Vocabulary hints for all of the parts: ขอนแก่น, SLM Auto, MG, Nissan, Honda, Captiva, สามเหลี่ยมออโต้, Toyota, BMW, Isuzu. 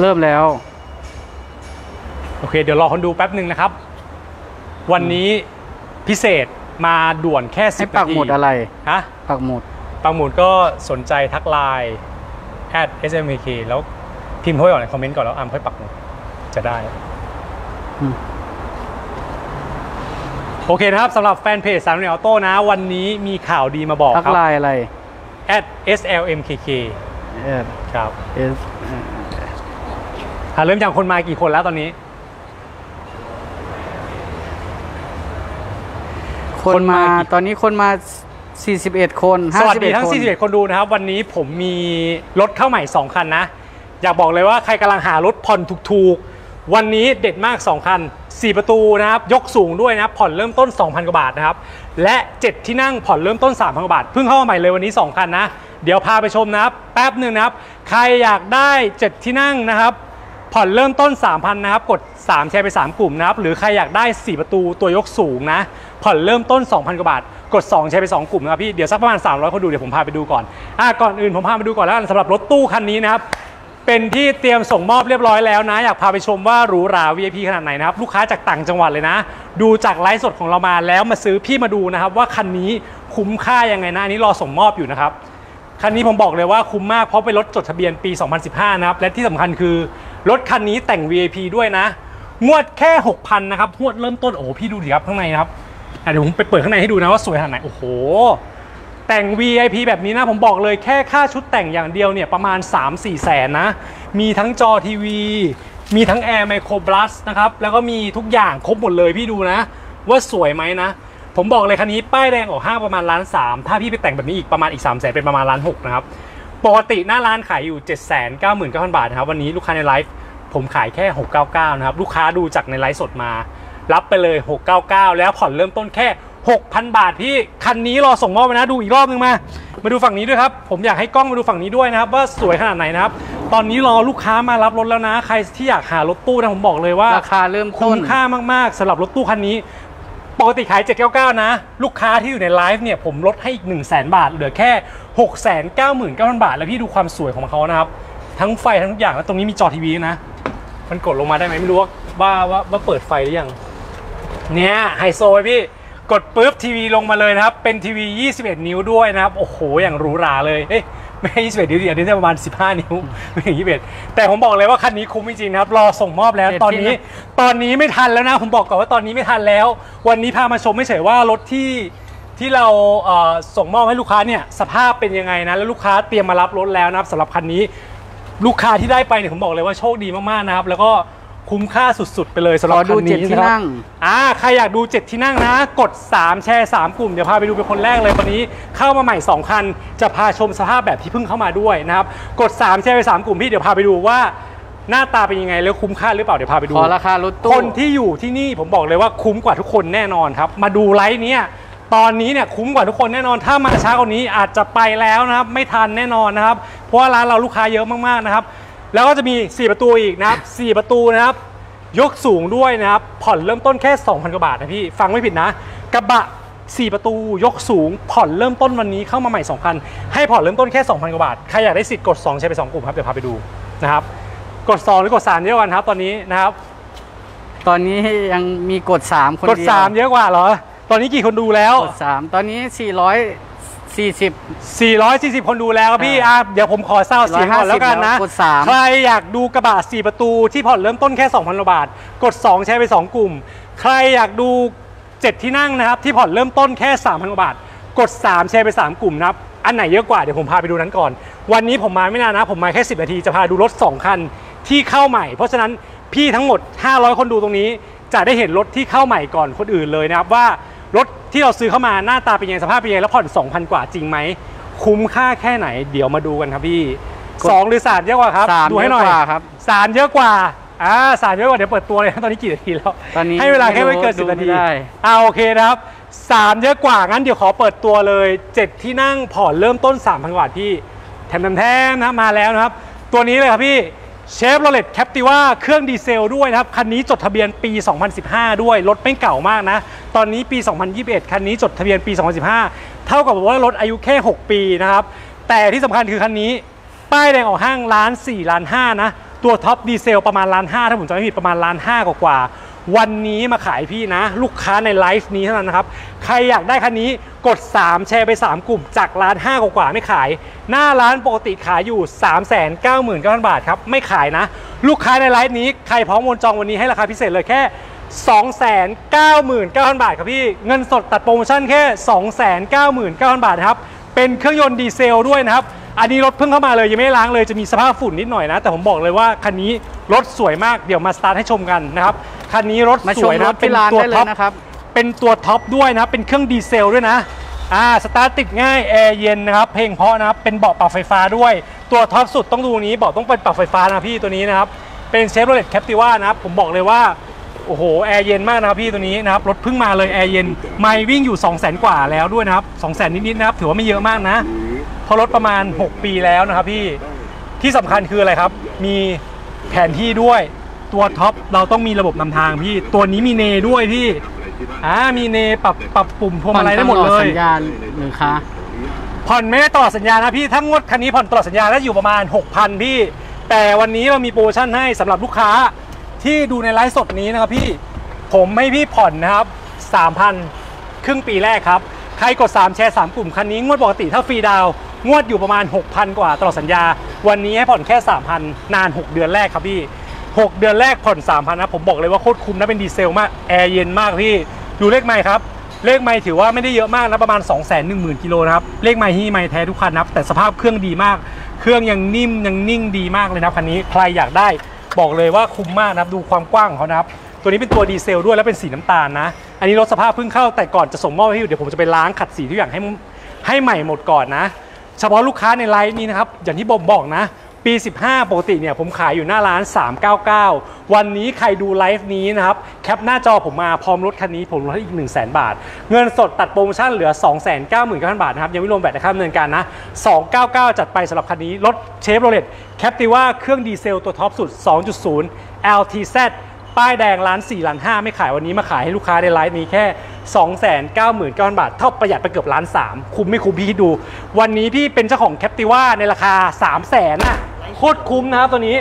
เริ่มแล้วโอเคเดี๋ยวรอคนดูแป๊บหนึ่งนะครับวันนี้พิเศษมาด่วนแค่10 นาทีปักหมุดอะไรฮะปักหมุดก็สนใจทักไลน์@smk แล้วพิมพ์เข้าไปก่อนในคอมเมนต์ก่อนแล้วค่อยปักหมุดจะได้โอเคนะครับสำหรับแฟนเพจSLM Autoนะวันนี้มีข่าวดีมาบอกครับทักไลน์อะไร @slmkk ครับเริ่มจากคนมากี่คนแล้วตอนนี้คนมาตอนนี้คนมา41คนสวัสดีทั้ง41คนดูนะครับวันนี้ผมมีรถเข้าใหม่2คันนะอยากบอกเลยว่าใครกำลังหารถผ่อนถูกๆวันนี้เด็ดมาก2คัน4ประตูนะครับยกสูงด้วยนะผ่อนเริ่มต้น 2,000 กว่าบาทนะครับและ7ที่นั่งผ่อนเริ่มต้น 3,000 กว่าบาทเพิ่งเข้ามาใหม่เลยวันนี้2คันนะเดี๋ยวพาไปชมนะครับแป๊บหนึ่งนะครับใครอยากได้7ที่นั่งนะครับผ่อนเริ่มต้น 3,000 นะครับกด3แชร์ไป3กลุ่มนะครับหรือใครอยากได้4ประตูตัวยกสูงนะผ่อนเริ่มต้น 2,000 กว่าบาทกด2แชร์ไป2กลุ่มนะครับพี่เดี๋ยวสักประมาณ300คนดูเดี๋ยวผมพาไปดูก่อนก่อนอื่นผมพาไปดูก่อนแล้วกันสำหรับรถตู้คันนี้นะครับเป็นที่เตรียมส่งมอบเรียบร้อยแล้วนะอยากพาไปชมว่าหรูหรา VIP ขนาดไหนนะครับลูกค้าจากต่างจังหวัดเลยนะดูจากไลฟ์สดของเรามาแล้วมาซื้อพี่มาดูนะครับว่าคันนี้คุ้มค่ายังไงนะอันนี้รอส่งมอบอยู่นะครับคันนี้ผมบอกเลยว่าคุ้มมากเพราะเป็นรถจดทะเบียนปี 2015 นะครับและที่สำคัญคือรถคันนี้แต่ง VIP ด้วยนะงวดแค่ 6,000 นะครับงวดเริ่มต้นโอ้พี่ดูดิครับข้างในนะครับเดี๋ยวผมไปเปิดข้างในให้ดูนะว่าสวยขนาดไหนโอ้โหแต่ง VIP แบบนี้นะผมบอกเลยแค่ค่าชุดแต่งอย่างเดียวเนี่ยประมาณ 3-4 แสนนะมีทั้งจอทีวีมีทั้งแอร์ไมโครบลัสนะครับแล้วก็มีทุกอย่างครบหมดเลยพี่ดูนะว่าสวยไหมนะผมบอกเลยคันนี้ป้ายแดงออกห้างประมาณ1.3 ล้านถ้าพี่ไปแต่งแบบนี้อีกประมาณอีก 300,000เป็นประมาณ1.6 ล้านนะครับปกติหน้าร้านขายอยู่ 799,000 บาทนะครับวันนี้ลูกค้าในไลฟ์ผมขายแค่ 699 นะครับลูกค้าดูจากในไลฟ์สดมารับไปเลย 699 แล้วผ่อนเริ่มต้นแค่ 6,000 บาทที่คันนี้รอส่งมอบนะดูอีกรอบนึงมาดูฝั่งนี้ด้วยครับผมอยากให้กล้องมาดูฝั่งนี้ด้วยนะครับว่าสวยขนาดไหนนะครับตอนนี้รอลูกค้ามารับรถแล้วนะใครที่อยากหารถตู้นะผมบอกเลยว่าราคาเริ่มต้นคุ้มค่ามากๆสำหรับรถตู้คันนี้ปกติขาย 799 นะลูกค้าที่อยู่ในไลฟ์เนี่ยผมลดให้อีก 100,000 บาทเหลือแค่ 699,000 บาทแล้วพี่ดูความสวยของเขานะครับทั้งไฟทั้งทุกอย่างแล้วตรงนี้มีจอทีวีนะมันกดลงมาได้ไหมไม่รู้ว่าเปิดไฟหรือยังเนี่ยไฮโซพี่กดปุ๊บทีวีลงมาเลยนะครับเป็นทีวี21 นิ้วด้วยนะครับโอ้โหอย่างหรูหราเลยเอ๊ะไม่ใช่21นิ้วเดี๋ยวนี้จะประมาณ15 นิ้วไม่ถึง21แต่ผมบอกเลยว่าคันนี้คุ้มจริงนะครับรอส่งมอบแล้วตอนนี้ไม่ทันแล้วนะผมบอกก่อนว่าตอนนี้ไม่ทันแล้ววันนี้พามาชมไม่เฉยว่ารถที่เราส่งมอบให้ลูกค้าเนี่ยสภาพเป็นยังไงนะแล้วลูกค้าเตรียมมารับรถแล้วนะครับสำหรับคันนี้ลูกค้าที่ได้ไปเนี่ยผมบอกเลยว่าโชคดีมากๆนะครับแล้วก็คุ้มค่าสุดๆไปเลยสำหรับคันนี้นะครับใครอยากดู7ที่นั่งนะกด3แชร์3กลุ่มเดี๋ยวพาไปดูเป็นคนแรกเลยวันนี้เข้ามาใหม่2คันจะพาชมสภาพแบบที่เพิ่งเข้ามาด้วยนะครับกด3แชร์ไป3กลุ่มพี่เดี๋ยวพาไปดูว่าหน้าตาเป็นยังไงแล้วคุ้มค่าหรือเปล่าเดี๋ยวพาไปดูราคารถตู้คนที่อยู่ที่นี่ผมบอกเลยว่าคุ้มกว่าทุกคนแน่นอนครับมาดูไลฟ์นี้ตอนนี้เนี่ยคุ้มกว่าทุกคนแน่นอนถ้ามาช้ากว่านี้อาจจะไปแล้วนะครับไม่ทันแน่นอนนะครับเพราะว่าร้านเราลูกค้าเยอะมากๆนะครับแล้วก็จะมี4ประตูอีกนะครับ4ประตูนะครับยกสูงด้วยนะครับผ่อนเริ่มต้นแค่ 2,000 กว่าบาทนะพี่ฟังไม่ผิดนะกระบะ4ประตูยกสูงผ่อนเริ่มต้นวันนี้เข้ามาใหม่2คันให้ผ่อนเริ่มต้นแค่ 2,000 กว่าบาทใครอยากได้สิทธิ์กด2แชร์ไป2กลุ่มครับเดี๋ยวพาไปดูนะครับกด2หรือกด3เยอะกว่าครับตอนนี้นะครับตอนนี้ยังมีกด3คนเดียวกด3เยอะกว่าเหรอตอนนี้กี่คนดูแล้ว3ตอนนี้440คนดูแล้วพี่เดี๋ยวผมขอเศร้าเสียงก่อนแล้วกันนะใครอยากดูกระบะ4ประตูที่ผ่อนเริ่มต้นแค่ 2,000 บาทกด2แชร์ไป2กลุ่มใครอยากดู7ที่นั่งนะครับที่ผ่อนเริ่มต้นแค่ 3,000 บาทกด3แชร์ไป3กลุ่มนะครับอันไหนเยอะกว่าเดี๋ยวผมพาไปดูนั้นก่อนวันนี้ผมมาไม่นานนะผมมาแค่10นาทีจะพาดูรถ2คันที่เข้าใหม่เพราะฉะนั้นพี่ทั้งหมด500คนดูตรงนี้จะได้เห็นรถที่เข้าใหม่ก่อนคนอื่นเลยนะครับว่ารถที่เราซื้อเข้ามาหน้าตาเป็นยังไงสภาพเป็นยังไงแล้วผ่อน 2,000 กว่าจริงไหมคุ้มค่าแค่ไหนเดี๋ยวมาดูกันครับพี่2หรือ3เยอะกว่าครับดูให้หน่อย3เยอะกว่า3เยอะกว่าเดี๋ยวเปิดตัวเลยตอนนี้กี่นาทีแล้วตอนนี้ให้เวลาแค่ไม่เกิน10 นาทีโอเคนะครับ3เยอะกว่างั้นเดี๋ยวขอเปิดตัวเลย7ที่นั่งผ่อนเริ่มต้น 3,000 บาทพี่แถมนะมาแล้วนะครับตัวนี้เลยครับพี่เชฟโรเลตแคปติว่าเครื่องดีเซลด้วยนะครับคันนี้จดทะเบียนปี 2015 ด้วยรถไม่เก่ามากนะตอนนี้ปี 2021 คันนี้จดทะเบียนปี 2015 เท่ากับว่ารถอายุแค่6 ปีนะครับแต่ที่สำคัญคือคันนี้ป้ายแดงออกห้าง4.5 ล้านนะ ตัวท็อปดีเซลประมาณ1.5 ล้านถ้าผมจำไม่ผิดประมาณ1.5 ล้านกว่าวันนี้มาขายพี่นะลูกค้าในไลฟ์นี้เท่านั้นนะครับใครอยากได้คันนี้กด3แชร์ไป3กลุ่มจาก1.5 ล้านกว่าไม่ขายหน้าร้านปกติขายอยู่ 399,000 บาทครับไม่ขายนะลูกค้าในไลฟ์นี้ใครพร้อมโอนจองวันนี้ให้ราคาพิเศษเลยแค่ 299,000 บาทครับพี่เงินสดตัดโปรโมชั่นแค่ 299,000 บาทครับเป็นเครื่องยนต์ดีเซลด้วยนะครับอันนี้รถเพิ่งเข้ามาเลยยังไม่ล้างเลยจะมีสภาพฝุ่นนิดหน่อยนะแต่ผมบอกเลยว่าคันนี้รถสวยมากเดี๋ยวมาสตาร์ทให้ชมกันนะครับคันนี้รถสวยนะเป็นตัวท็อปเป็นตัวท็อปด้วยนะเป็นเครื่องดีเซลด้วยนะสตาร์ทติดง่ายแอร์เย็นนะครับเพลงเพราะนะครับเป็นเบาะปรับไฟฟ้าด้วยตัวท็อปสุดต้องดูนี้เบาะต้องเป็นปรับไฟฟ้านะพี่ตัวนี้นะครับเป็นเชฟโรเลตแคปติว่านะครับผมบอกเลยว่าโอ้โหแอร์เย็นมากนะครับพี่ตัวนี้นะครับรถเพิ่งมาเลยแอร์เย็นไมล์วิ่งอยู่ 200,000 กว่าแล้วด้วยนะครับ 200,000 นิดๆนะครับถือว่าไม่เยอะมากนะเพราะรถประมาณ6 ปีแล้วนะครับพี่ที่สำคัญคืออะไรครับมีแผนที่ด้วยตัวท็อปเราต้องมีระบบนำทางพี่ตัวนี้มีเนด้วยพี่มีเนปรับปุ่มพวงมาลัยได้หมดเลยผ่อนไม่ได้ตลอดสัญญานะพี่ทั้งงวดคันนี้ผ่อนตลอดสัญญาได้อยู่ประมาณ 6,000 พี่แต่วันนี้เรามีโปรโมชั่นให้สำหรับลูกค้าที่ดูในไลฟ์สดนี้นะครับพี่ผมให้พี่ผ่อนนะครับ 3,000 ครึ่งปีแรกครับใครกด3แชร์3กลุ่มคันนี้งวดปกติถ้าฟรีดาวงวดอยู่ประมาณ 6,000 กว่าตลอดสัญญาวันนี้ให้ผ่อนแค่ 3,000 นาน6 เดือนแรกครับพี่6 เดือนแรกผ่อน 3,000 นะผมบอกเลยว่าโคตรคุ้มนะเป็นดีเซลมากแอร์เย็นมากพี่ดูเลขไมล์ครับเลขไมล์ถือว่าไม่ได้เยอะมากนะประมาณ 210,000 กิโลนะครับเลขไมล์ฮี่ไมล์แท้ทุกคันนะครับแต่สภาพเครื่องดีมากเครื่องยังนิ่มยังนิ่งดีมากเลยนะคันนี้ใครอยากได้บอกเลยว่าคุ้มมากนะครับดูความกว้างของเขานะครับตัวนี้เป็นตัวดีเซลด้วยและเป็นสีน้ำตาลนะอันนี้รถสภาพเพิ่งเข้าแต่ก่อนจะส่งมอบให้อยู่เดี๋ยวผมจะไปล้างขัดสีทุกอย่างให้ใหม่หมดก่อนนะเฉพาะลูกค้าในไลน์นี้นะครับอย่างที่ผมบอกนะปี15ปกติเนี่ยผมขายอยู่หน้าร้าน399วันนี้ใครดูไลฟ์นี้นะครับแคปหน้าจอผมมาพร้อมรถคันนี้ผมลดให้อีก 100,000 บาทเงินสดตัดโปรโมชั่นเหลือ 299,000 บาทนะครับยังไม่รวมแบตนะครับดำเนินการนะ299จัดไปสำหรับคันนี้รถเชฟโรเลตแคปติว่าเครื่องดีเซลตัวท็อปสุด 2.0 LTZ ป้ายแดง1.4 ล้าน 1.5 ล้านไม่ขายวันนี้มาขายให้ลูกค้าในไลฟ์นี้แค่ 299,000 บาทเท่าประหยัดไปเกือบ1.3 ล้านคุ้มไม่คุ้มพี่ดูวันนี้พี่เป็นเจ้าของแคปติว่าในราคา 300,000 น่ะโคตรคุ้มนะครับตัวนี้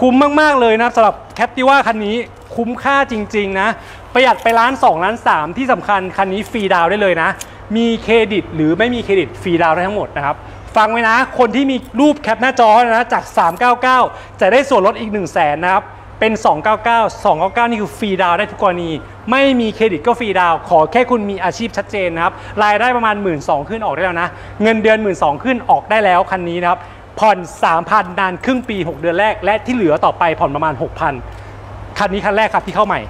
คุ้มมากๆเลยนะสำหรับแคปติว่าคันนี้คุ้มค่าจริงๆนะประหยัดไป1.2 ล้าน 1.3 ล้านที่สำคัญคันนี้ฟรีดาวได้เลยนะมีเครดิตหรือไม่มีเครดิตฟรีดาวได้ทั้งหมดนะครับฟังไว้นะคนที่มีรูปแคปหน้าจอนะจาก399จะได้ส่วนลดอีก 100,000 นะครับเป็น299นี่คือฟรีดาวได้ทุกกรณีไม่มีเครดิตก็ฟรีดาวขอแค่คุณมีอาชีพชัดเจนนะครับรายได้ประมาณ 12,000 ขึ้นออกได้แล้วนะเงินเดือน 12,000 ขึ้นออกได้แล้วคันนี้นะครับผ่อน 3,000 นานครึ่งปี6 เดือนแรกและที่เหลือต่อไปผ่อนประมาณ 6,000 คันนี้คันแรกครับที่เข้าใหม่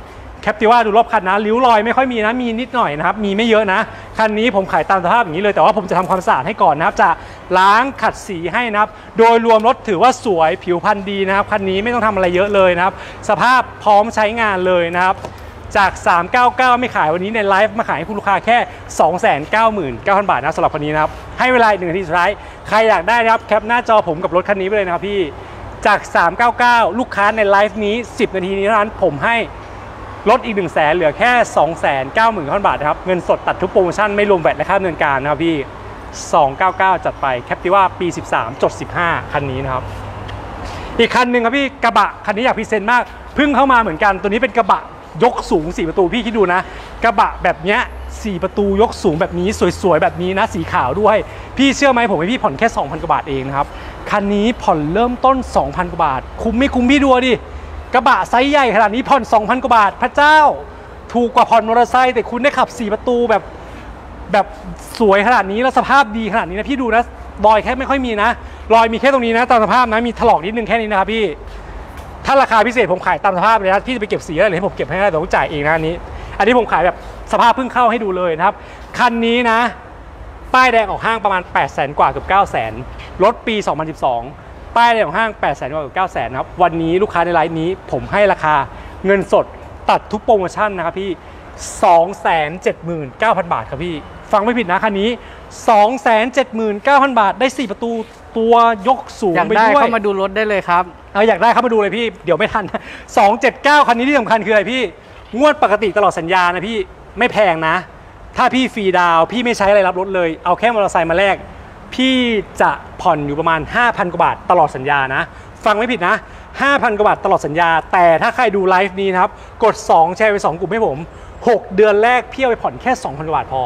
แคปติว่าดูรอบคันนะริ้วรอยไม่ค่อยมีนะมีนิดหน่อยนะครับมีไม่เยอะนะคันนี้ผมขายตามสภาพอย่างนี้เลยแต่ว่าผมจะทำความสะอาดให้ก่อนนะครับจะล้างขัดสีให้นะครับโดยรวมรถถือว่าสวยผิวพรรณดีนะครับคันนี้ไม่ต้องทำอะไรเยอะเลยนะครับสภาพพร้อมใช้งานเลยนะครับจาก399ไม่ขายวันนี้ในไลฟ์มาขายให้คุณลูกค้าแค่ 299,000 บาทนะสำหรับคันนี้นะครับให้เวลา1 นาทีสุดท้ายใครอยากได้นะครับแคปหน้าจอผมกับรถคันนี้ไปเลยนะครับพี่จาก399ลูกค้าในไลฟ์นี้10 นาทีนี้เท่านั้นผมให้ลดอีก 100,000 เหลือแค่ 290,000 บาทครับเงินสดตัดทุกโปรโมชั่นไม่รวมแบตและค่าดำเนินการนะครับพี่299จัดไปแคปติว่าปี13จด15คันนี้นะครับอีกคันหนึ่งครับพี่กระบะคันนี้อยากพิเศษมากเพิ่งเข้ามาเหมือนกันตัวนี้เป็นกระบะยกสูง4 ประตูพี่คิดดูนะกระบะแบบเนี้ย4 ประตูยกสูงแบบนี้สวยๆแบบนี้นะสีขาวด้วยพี่เชื่อไหมผมให้พี่ผ่อนแค่ 2,000 กว่าบาทเองนะครับคันนี้ผ่อนเริ่มต้น 2,000 กว่าบาทคุ้มไม่คุ้มพี่ดูดิกระบะไซส์ใหญ่ขนาดนี้ผ่อน 2,000 กว่าบาทพระเจ้าถูกกว่าผ่อนมอเตอร์ไซค์แต่คุณได้ขับ4 ประตูแบบสวยขนาดนี้แล้วสภาพดีขนาดนี้นะพี่ดูนะรอยแค่ไม่ค่อยมีนะรอยมีแค่ตรงนี้นะตามสภาพนะมีถลอกนิดนึงแค่นี้นะครับพี่ถ้าราคาพิเศษผมขายตามสภาพเลยนะพี่จะไปเก็บสีอะไรให้ผมเก็บให้ได้แต่ต้องจ่ายเองนะอันนี้ผมขายแบบสภาพเพิ่งเข้าให้ดูเลยนะครับคันนี้นะป้ายแดงออกห้างประมาณ 800,000 กว่าเกือบ 900,000 รถปี 2012ป้ายในของห้าง 800,000 กว่า 900,000 นะครับวันนี้ลูกค้าในไลน์นี้ผมให้ราคาเงินสดตัดทุกโปรโมชั่นนะครับพี่ 279,000 บาทครับพี่ฟังไม่ผิดนะคันนี้ 279,000 บาทได้4 ประตูตัวยกสูงไปด้วยอยากได้เข้ามาดูรถได้เลยครับอยากได้เข้ามาดูเลยพี่เดี๋ยวไม่ทัน279คันนี้ที่สำคัญคืออะไรพี่งวดปกติตลอดสัญญานะพี่ไม่แพงนะถ้าพี่ฟรีดาวพี่ไม่ใช้อะไรรับรถเลยเอาแค่มอเตอร์ไซค์มาแลกพี่จะผ่อนอยู่ประมาณ 5,000 กว่าบาทตลอดสัญญานะฟังไม่ผิดนะ 5,000 กว่าบาทตลอดสัญญาแต่ถ้าใครดูไลฟ์นี้นะครับกด2แชร์ไป2กลุ่มให้ผม6เดือนแรกพี่เอาไปผ่อนแค่ 2,000 กว่าบาทพอ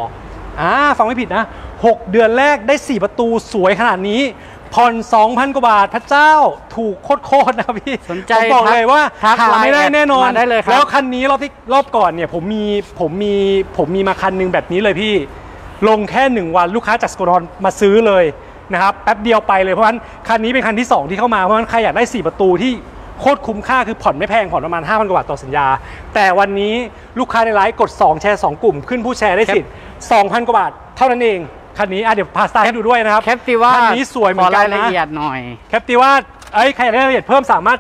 ฟังไม่ผิดนะ6เดือนแรกได้4ประตูสวยขนาดนี้ผ่อน 2,000 กว่าบาทพระเจ้าถูกโคตรๆนะครับพี่ผมบอกเลยว่าหาไม่ได้แน่นอนแล้วคันนี้รอบก่อนเนี่ยผมมีมาคันนึงแบบนี้เลยพี่ลงแค่1วันลูกค้าจากสกลนครมาซื้อเลยนะครับแป๊บเดียวไปเลยเพราะฉะนั้นคันนี้เป็นคันที่2ที่เข้ามาเพราะฉะนั้นใครอยากได้4ประตูที่โคตรคุ้มค่าคือผ่อนไม่แพงผ่อนประมาณ 5,000 กว่าบาทต่อสัญญาแต่วันนี้ลูกค้าในไลฟ์กด2แชร์2กลุ่มขึ้นผู้แชร์ได้สิทธิ์ 2,000 กว่าบาทเท่านั้นเองคันนี้เดี๋ยวพาสไตล์ให้ดูด้วยนะครับแคปติว่าคันนี้สวยเหมือนกันนะรายละเอียดหน่อยแคปติว่าใครอยากได้รายละเอียดเพิ่มสามารถ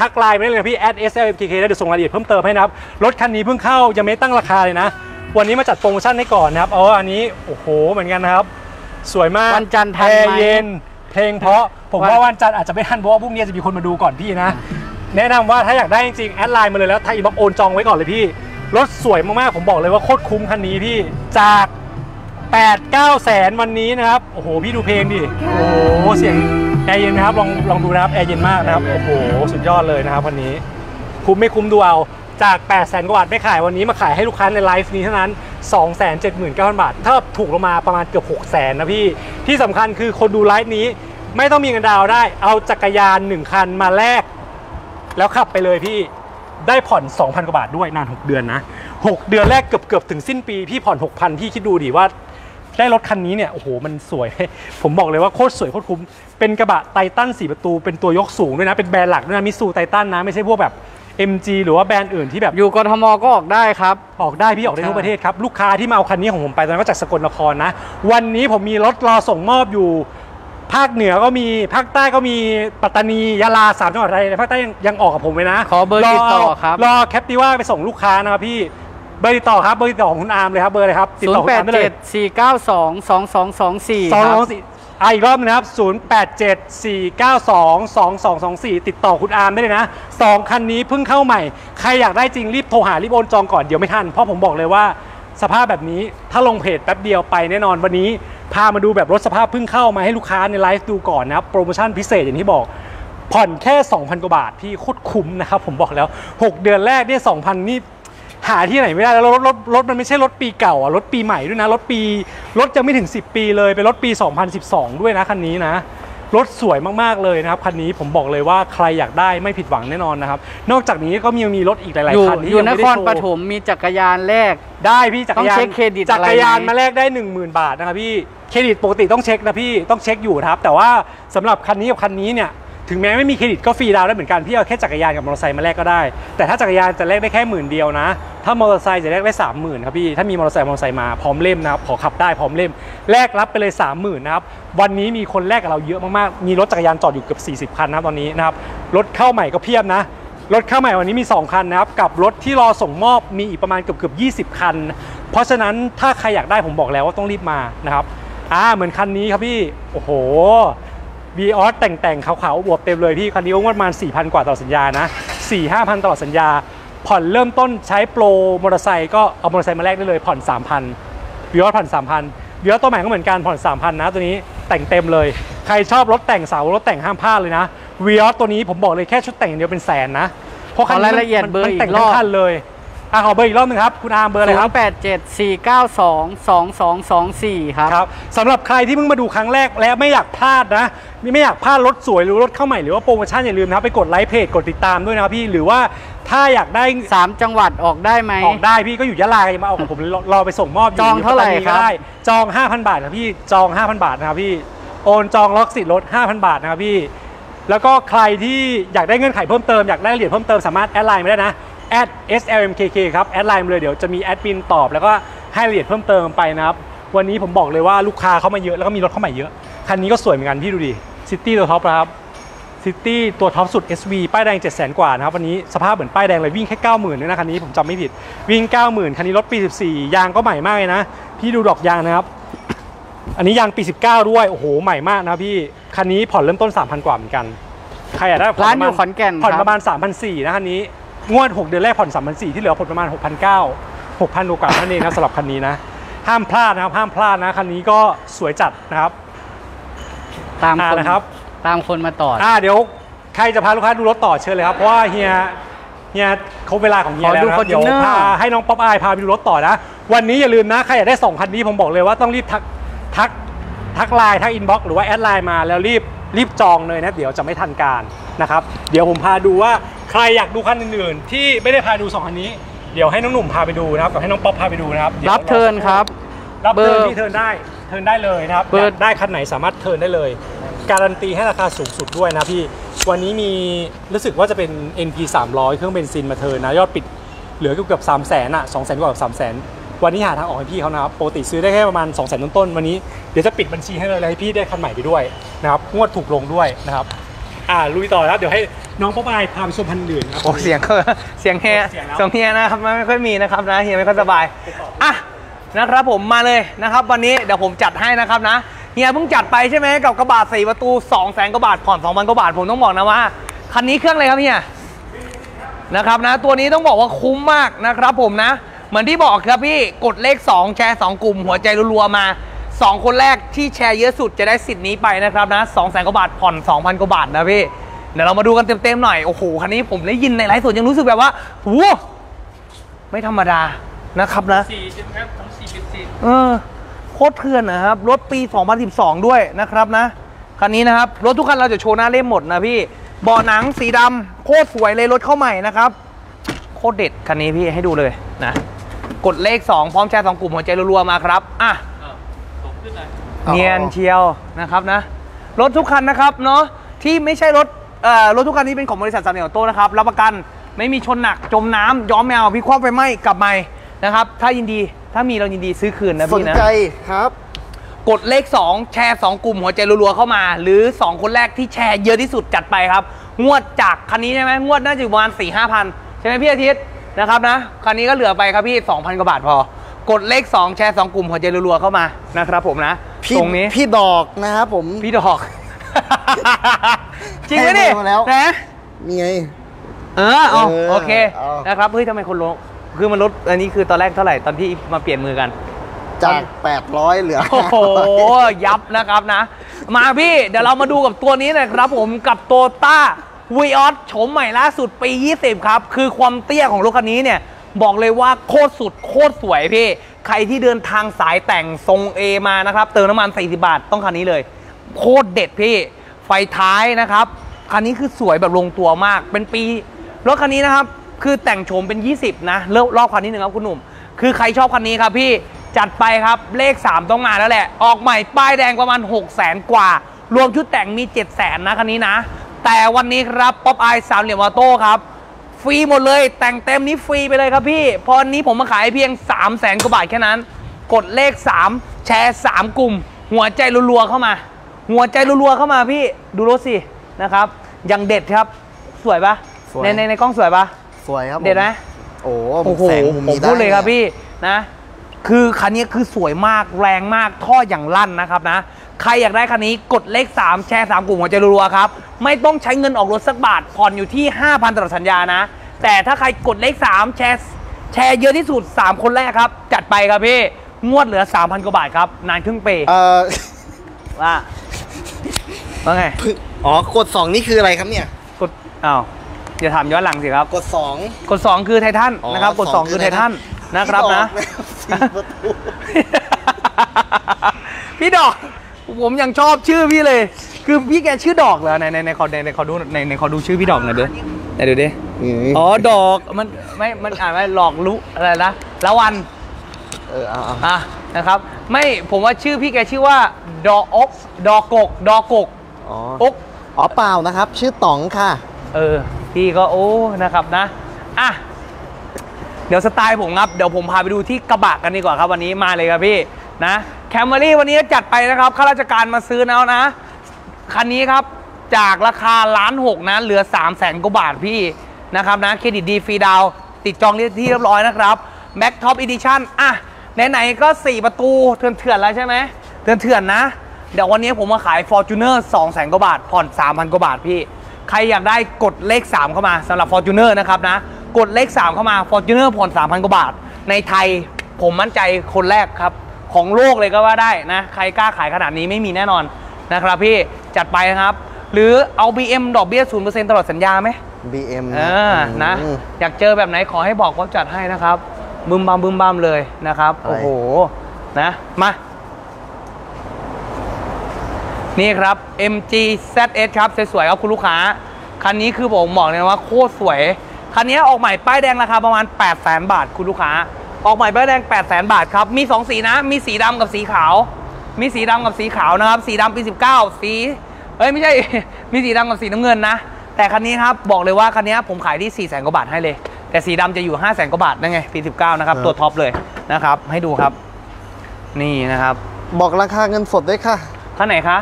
ทักไลน์ได้เลยพี่ @slmtk ได้เดี๋ยวส่งรายละเอียดเพิ่มเติมให้นะครับรถคันนี้เพิ่งเข้ายังไม่ตั้งราคาเลยนะวันนี้มาจัดโปรโมชั่นให้ก่อนนะครับอันนี้โอ้โหเหมือนกันนะครับสวยมากวันจันทร์แพ้เย็นเพลงเพราะผมว่าวันจันทร์อาจจะไม่ทันเพราะว่าพรุ่งนี้จะมีคนมาดูก่อนพี่นะแนะนำว่าถ้าอยากได้จริงๆแอดไลน์มาเลยแล้วไทยบล็อกโอนจองไว้ก่อนเลยพี่รถสวยมากๆผมบอกเลยว่าโคตรคุ้มคันนี้พี่จาก8-9 แสนวันนี้นะครับโอ้โหพี่ดูเพลงดิโอ้โหเสียงแอร์เย็นนะครับลองดูนะครับแอร์เย็นมากนะครับโอ้โหสุดยอดเลยนะครับวันนี้คุ้มไม่คุ้มดูเอาจาก8 แสนกว่าบาทไม่ขายวันนี้มาขายให้ลูกค้าในไลฟ์นี้เท่านั้น 279,000 บาทถ้าถูกลงมาประมาณเกือบ 6 แสนนะพี่ที่สำคัญคือคนดูไลฟ์นี้ไม่ต้องมีเงินดาวน์ได้เอาจักรยาน1คันมาแลกแล้วขับไปเลยพี่ได้ผ่อน 2,000 กว่าบาทด้วยนาน6เดือนนะ6เดือนแรกเกือบถึงสิ้นปีพี่ผ่อน 6,000 พี่คิดดูดิว่าได้รถคันนี้เนี่ยโอ้โหมันสวยผมบอกเลยว่าโคตรสวยโคตรคุ้มเป็นกระบะไททัน4 ประตูเป็นตัวยกสูงด้วยนะเป็นแบรนด์หลักด้วยนะมิซูไททันนะไม่ใช่พวกแบบ MG หรือว่าแบรนด์อื่นที่แบบอยู่กทมก็ออกได้ครับออกได้พี่ออกได้ทั่วประเทศครับลูกค้าที่มาเอาคันนี้ของผมไปตอนนั้นก็จากสกลนครนะวันนี้ผมมีรถรอส่งมอบอยู่ภาคเหนือก็มีภาคใต้ก็มีปัตตานียะลา3 จังหวัดอะไรภาคใต้ยังออกกับผมเลยนะขอเบอร์ติดต่อครับรอแคปติว่าไปส่งลูกค้านะครับพี่เบอร์ติดต่อครับเบอร์ติดต่อของคุณอาร์มเลยครับเบอร์เลยครับติดต่อคุณอาร์มได้เลย087-492-2224อีกรอบนะครับ087-492-2224ติดต่อคุณอาร์มได้เลยนะ2 คันนี้เพิ่งเข้าใหม่ใครอยากได้จริงรีบโทรหารีบโอนจองก่อนเดี๋ยวไม่ทันเพราะผมบอกเลยว่าสภาพแบบนี้ถ้าลงเพจแป๊บเดียวไปแน่นอนวันนี้พามาดูแบบรถสภาพเพิ่งเข้ามาให้ลูกค้าในไลฟ์ดูก่อนนะครับโปรโมชั่นพิเศษอย่างที่บอกผ่อนแค่ 2,000 กว่าบาทพี่โคตรคุ้มนะครับผมบอกแล้ว6เดือนแรกเนี่ย 2,000 นี่หาที่ไหนไม่ได้แล้วรถมันไม่ใช่รถปีเก่าอ่ะรถปีใหม่ด้วยนะรถยังไม่ถึง10 ปีเลยเป็นรถปี2012ด้วยนะคันนี้นะรถสวยมากๆเลยนะครับคันนี้ผมบอกเลยว่าใครอยากได้ไม่ผิดหวังแน่นอนนะครับนอกจากนี้ก็มีรถอีกหลายๆคันที่อยู่นครปฐมมีจักรยานแลกได้พี่จักรยานต้องเช็คเครดิตจักรยานมาแลกได้ 10,000 บาทนะครับพี่เครดิตปกติต้องเช็คนะพี่ต้องเช็คอยู่ครับแต่ว่าสำหรับคันนี้กับคันนี้เนี่ยถึงแม้ไม่มีเครดิตก็ฟรีดาวน์ได้เหมือนกันพี่เอาแค่จักรยานกับมอเตอร์ไซค์มาแลกก็ได้แต่ถ้าจักรยานจะแลกได้แค่10,000 เดียวนะถ้ามอเตอร์ไซค์จะแลกได้30,000ครับพี่ถ้ามีมอเตอร์ไซค์มาพร้อมเล่มนะครับขอขับได้พร้อมเล่มแลกรับไปเลย30,000นะครับวันนี้มีคนแลกกับเราเยอะมากๆมีรถจักรยานจอดอยู่เกือบ40 คันนะครับตอนนี้นะครับรถเข้าใหม่ก็เพียบนะรถเข้าใหม่วันนี้มี2 คันนะครับกับรถที่รอส่งมอบมีอีกประมาณเกือบ 20 คันเพราะฉะนั้นถ้าใครอยากได้ผมบอกแล้วว่าต้องรีบมานะครับเหมือนคันนี้ครับพี่โอ้โหวีออสแต่งขาวๆบวบเต็มเลยพี่คันนี้งบประมาณ 4,000 กว่าตลอดสัญญานะ 4-5,000 ตลอดสัญญาผ่อนเริ่มต้นใช้โปรมอเตอร์ไซค์ก็เอามอเตอร์ไซค์มาแลกได้เลยผ่อน 3,000 วีออสผ่อน 3,000 วีออสตัวใหม่ก็เหมือนกันผ่อน 3,000 นะตัวนี้แต่งเต็มเลยใครชอบรถแต่งสาวรถแต่งห้ามพลาดเลยนะวีออสตัวนี้ผมบอกเลยแค่ชุดแต่งเดียวเป็นแสนนะเพราะคันนี้มันแต่งทั้งคันเลยขอเบอร์อีกรอบนึงครับคุณอาร์มเบอร์อะไรครับ087-492-2224ครับสำหรับใครที่เพิ่งมาดูครั้งแรกและไม่อยากพลาดนะไม่อยากพลาดรถสวยหรือรถเข้าใหม่หรือว่าโปรโมชั่นอย่าลืมนะครับไปกดไลค์เพจกดติดตามด้วยนะครับพี่หรือว่าถ้าอยากได้3 จังหวัดออกได้ไหมออกได้พี่ก็อยู่ยะลามาเอาของผมรอไปส่งมอบจองเท่าไหร่ครับจอง 5,000 บาทนะพี่จอง 5,000 บาทนะครับพี่โอนจองล็อกสิทธิ์รถ 5,000 บาทนะครับพี่แล้วก็ใครที่อยากได้เงื่อนไขเพิ่มเติมอยากได้รายละเอียดเพิ่มเติมสามารถแอดไลน์มาได้นะ@slmkk ครับแอดไลน์มาเลยเดี๋ยวจะมีแอดมินตอบแล้วก็ให้รายละเอียดเพิ่มเติมไปนะครับวันนี้ผมบอกเลยว่าลูกค้าเข้ามาเยอะแล้วก็มีรถเข้าใหม่เยอะคันนี้ก็สวยเหมือนกันพี่ดูดิซิตี้ตัวท็อปนะครับซิตี้ตัวท็อปสุด SV ป้ายแดง 700,000 กว่านะครับวันนี้สภาพเหมือนป้ายแดงเลยวิ่งแค่ 90,000 นะคันนี้ผมจำไม่ผิดวิ่ง 90,000 คันนี้รถปี 14 ยางก็ใหม่มากเลยนะพี่ดูดอกยางนะครับอันนี้ยางปี 19 ด้วยโอ้โหใหม่มากนะพี่คันนี้ผ่อนเริ่มต้น 3,000 กว่าเหมือนกันใครอยากได้ผ่อนอยู่ขอนแก่นผ่อนประมาณ 3,400 นะคันนี้งวด6 เดือนแรกผ่อน 3,400 ที่เหลือผ่อนประมาณ 6,900 6,000 กว่านั่นเองนะสำหรับคันนี้นะห้ามพลาดนะครับห้ามพลาดนะคันนี้ก็สวยจัดนะครับตามคนมาต่อเดี๋ยว ใครจะพาลูกค้าดูรถต่อเชิญเลยครับเพราะว่าเฮียเขาเวลาของเฮียแล้วเดี๋ยวพาให้น้องป๊อปอายพาไปดูรถต่อนะวันนี้อย่าลืมนะใครอยากได้2คันนี้ผมบอกเลยว่าต้องรีบทักไลน์ทักอินบ็อกซ์หรือว่าแอดไลน์มาแล้วรีบจองเลยนะเดี๋ยวจะไม่ทันการนะครับเดี๋ยวผมพาดูว่าใครอยากดูคันอื่นๆที่ไม่ได้พาดู2คันนี้เดี๋ยวให้น้องหนุ่มพาไปดูนะครับกับให้น้องป๊อปพาไปดูนะครับรับเทิร์นครับรับเทิร์นที่เทิร์นได้เลยนะครับได้คันไหนสามารถเทิร์นได้เลยการันตีให้ราคาสูงสุดด้วยนะพี่วันนี้มีรู้สึกว่าจะเป็น NP 300 เครื่องเบนซินมาเทิร์นนะยอดปิดเหลือเกือบ 300,000 อ่ะ 200,000 กว่า 300,000 วันนี้หาทางออกให้พี่เขานะครับปกติซื้อได้แค่ประมาณ 200,000 ต้นๆวันนี้เดี๋ยวจะปิดบัญชีให้เลยให้พี่ได้คันใหม่ไปด้วยนะครับงวดถูกลงด้วยนะครับลุยต่อแล้วเดี๋ยวให้น้องป๊อปอายพาไปชมพันธุ์อื่นครับโอ้เสียงเฮียสองเฮียนะครับไม่ค่อยมีนะครับนะเฮียไม่ค่อยสบายอ่ะนะครับผมมาเลยนะครับวันนี้เดี๋ยวผมจัดให้นะครับนะเฮียเพิ่งจัดไปใช่ไหมกับกระบะ4ประตู 200,000 กว่าบาทผ่อน 2,000 กว่าบาทผมต้องบอกนะว่าคันนี้เครื่องอะไรครับเฮียนะครับนะตัวนี้ต้องบอกว่าคุ้มมากนะครับผมนะเหมือนที่บอกครับพี่กดเลข2แชร์2กลุ่มหัวใจรัวๆมา2คนแรกที่แชร์เยอะสุดจะได้สิทธิ์นี้ไปนะครับนะ 200,000 กว่าบาทผ่อน 2,000 กว่าบาทนะพี่เดี๋ยวเรามาดูกันเต็มๆหน่อยโอ้โหคันนี้ผมได้ยินในไลฟ์สดยังรู้สึกแบบว่าโอ้ไม่ธรรมดานะครับนะโคตรเถื่อนนะครับรถปี2012ด้วยนะครับนะคันนี้นะครับรถทุกคันเราจะโชว์หน้าเล่มหมดนะพี่เบาะหนังสีดำโคตรสวยเลยรถเข้าใหม่นะครับโคตรเด็ดคันนี้พี่ให้ดูเลยนะกดเลข2พร้อมแชร์2กลุ่มหัวใจรัวๆมาครับอ่ะเนียนเชียวนะครับนะรถทุกคันนะครับเนาะที่ไม่ใช่รถทุกคันที่เป็นของบริษัทSLM Autoนะครับรับประกันไม่มีชนหนักจมน้ำย้อมแมวพี่คว่ำไปไหมกลับมานะครับถ้ายินดีถ้ามีเรายินดีซื้อคืนนะพี่นะสนใจครับกดเลข2แชร์2กลุ่มหัวใจรัวๆเข้ามาหรือ2คนแรกที่แชร์เยอะที่สุดจัดไปครับงวดจากคันนี้ใช่ไหมงวดน่าจะประมาณ 4-5,000 ใช่ไหมพี่อาทิตย์นะครับนะคันนี้ก็เหลือไปครับพี่ 2,000 กว่าบาทพอกดเลข2แชร์2กลุ่มหัวใจรัวๆเข้ามานะครับผมนะตรงนี้พี่ดอกนะครับผมพี่ดอกจริงไหมเนี่ยนะมีไงโอเคนะครับเฮ้ยทำไมคนลงคือมันลดอันนี้คือตอนแรกเท่าไหร่ตอนที่มาเปลี่ยนมือกันจาก800เหลือโอ้โหยับนะครับนะมาพี่เดี๋ยวเรามาดูกับตัวนี้นะครับผมกับโตต้าวีออสโฉมใหม่ล่าสุดปี20ครับคือความเตี้ยของรถคันนี้เนี่ยบอกเลยว่าโคตรสุดโคตรสวยพี่ใครที่เดินทางสายแต่งทรง A มานะครับเติมน้ำมัน40บาทต้องคันนี้เลยโคตรเด็ดพี่ไฟท้ายนะครับคันนี้คือสวยแบบลงตัวมากเป็นปีรถคันนี้นะครับคือแต่งโฉมเป็น20นะเลิกรอบคันนี้หนึ่งครับคุณหนุ่มคือใครชอบคันนี้ครับพี่จัดไปครับเลข3ต้องมาแล้วแหละออกใหม่ป้ายแดงประมาณ 600,000 กว่ารวมชุดแต่งมี 700,000 นะคันนี้นะแต่วันนี้ครับป๊อปอายSLM Autoครับฟรีหมดเลยแต่งเต็มนี้ฟรีไปเลยครับพี่พอนี้ผมมาขายเพียง 300,000 กว่าบาทแค่นั้นกดเลข3แชร์3กลุ่มหัวใจรัวๆเข้ามาหัวใจรัวๆเข้ามาพี่ดูรถสินะครับอย่างเด็ดครับสวยปะในกล้องสวยปะสวยครับเด็ดไหมโอ้โหผมพูดเลยครับพี่นะคือคันนี้คือสวยมากแรงมากท่ออย่างลั่นนะครับนะใครอยากได้คันนี้กดเลข3แชร์3กลุ่มหัวใจรัวๆครับไม่ต้องใช้เงินออกรถสักบาทผ่อนอยู่ที่ 5,000 ตลอดสัญญานะแต่ถ้าใครกดเลข3แชร์เยอะที่สุด3คนแรกครับจัดไปครับพี่งวดเหลือ 3,000 กว่าบาทครับนานครึ่งปีว่าไงอ๋อกด2นี่คืออะไรครับเนี่ยกดอ้าวอย่าถามย้อนหลังสิครับกด2คือไททันนะครับกด2คือไททันนะครับนะพี่ดอกผมยังชอบชื่อพี่เลยคือพี่แกชื่อดอกเหรอในขอดูชื่อพี่ดอกหน่อยดิไหนดูดิอ๋อดอกมันมันอ่านว่าหลอกลุอะไรนะละวันนะครับไม่ผมว่าชื่อพี่แกชื่อว่าดอกอกดอกกอ๋อเปล่านะครับชื่อต๋องค่ะพี่ก็โอ้นะครับนะอ่ะเดี๋ยวสไตล์ผมครับเดี๋ยวผมพาไปดูที่กระบะกันดีกว่าครับวันนี้มาเลยครับพี่นะแคมรี่วันนี้จัดไปนะครับข้าราชการมาซื้อแล้วนะคันนี้ครับจากราคา1,600,000นะเหลือ 300,000 กว่าบาทพี่นะครับนะเครดิตดีฟรีดาวติดจองที่เรียบร้อยนะครับแบ็คท็อปอีดิชั่นอ่ะไหนๆก็4ประตูเถื่อนแล้วใช่ไหมเถื่อนนะเดี๋ยววันนี้ผมมาขาย Fortuner 200,000 กว่าบาทผ่อน 3,000 กว่าบาทพี่ใครอยากได้กดเลข3เข้ามาสำหรับ Fortuner นะครับนะกดเลข3เข้ามา Fortuner ผ่อน 3,000 กว่าบาทในไทยผมมั่นใจคนแรกครับของโลกเลยก็ว่าได้นะใครกล้าขายขนาดนี้ไม่มีแน่นอนนะครับพี่จัดไปนะครับ หรือเอา BM ดอกเบี้ย 0% ตลอดสัญญาไหม BM นะอยากเจอแบบไหนขอให้บอกว่าจัดให้นะครับบึมบามบึมบามเลยนะครับโอ้โหนะมานี่ครับ MG ZS ครับสวยๆครับคุณลูกค้าคันนี้คือผมบอกเลยว่าโคตรสวยคันนี้ออกใหม่ป้ายแดงราคาประมาณ 800,000 บาทคุณลูกค้าออกใหม่ป้ายแดง 800,000 บาทครับมี2สีนะมีสีดำกับสีขาวมีสีดำกับสีขาวนะครับสีดำปี19สีไม่ใช่มีสีดำกับสีน้ำเงินนะแต่คันนี้ครับบอกเลยว่าคันนี้ผมขายที่ 400,000 กว่าบาทให้เลยแต่สีดำจะอยู่ 500,000 กว่าบาทนั่นไงปี19นะครับตัวท็อปเลยนะครับให้ดูครับนี่นะครับบอกราคาเงินสดได้ค่ะคันไหนคะ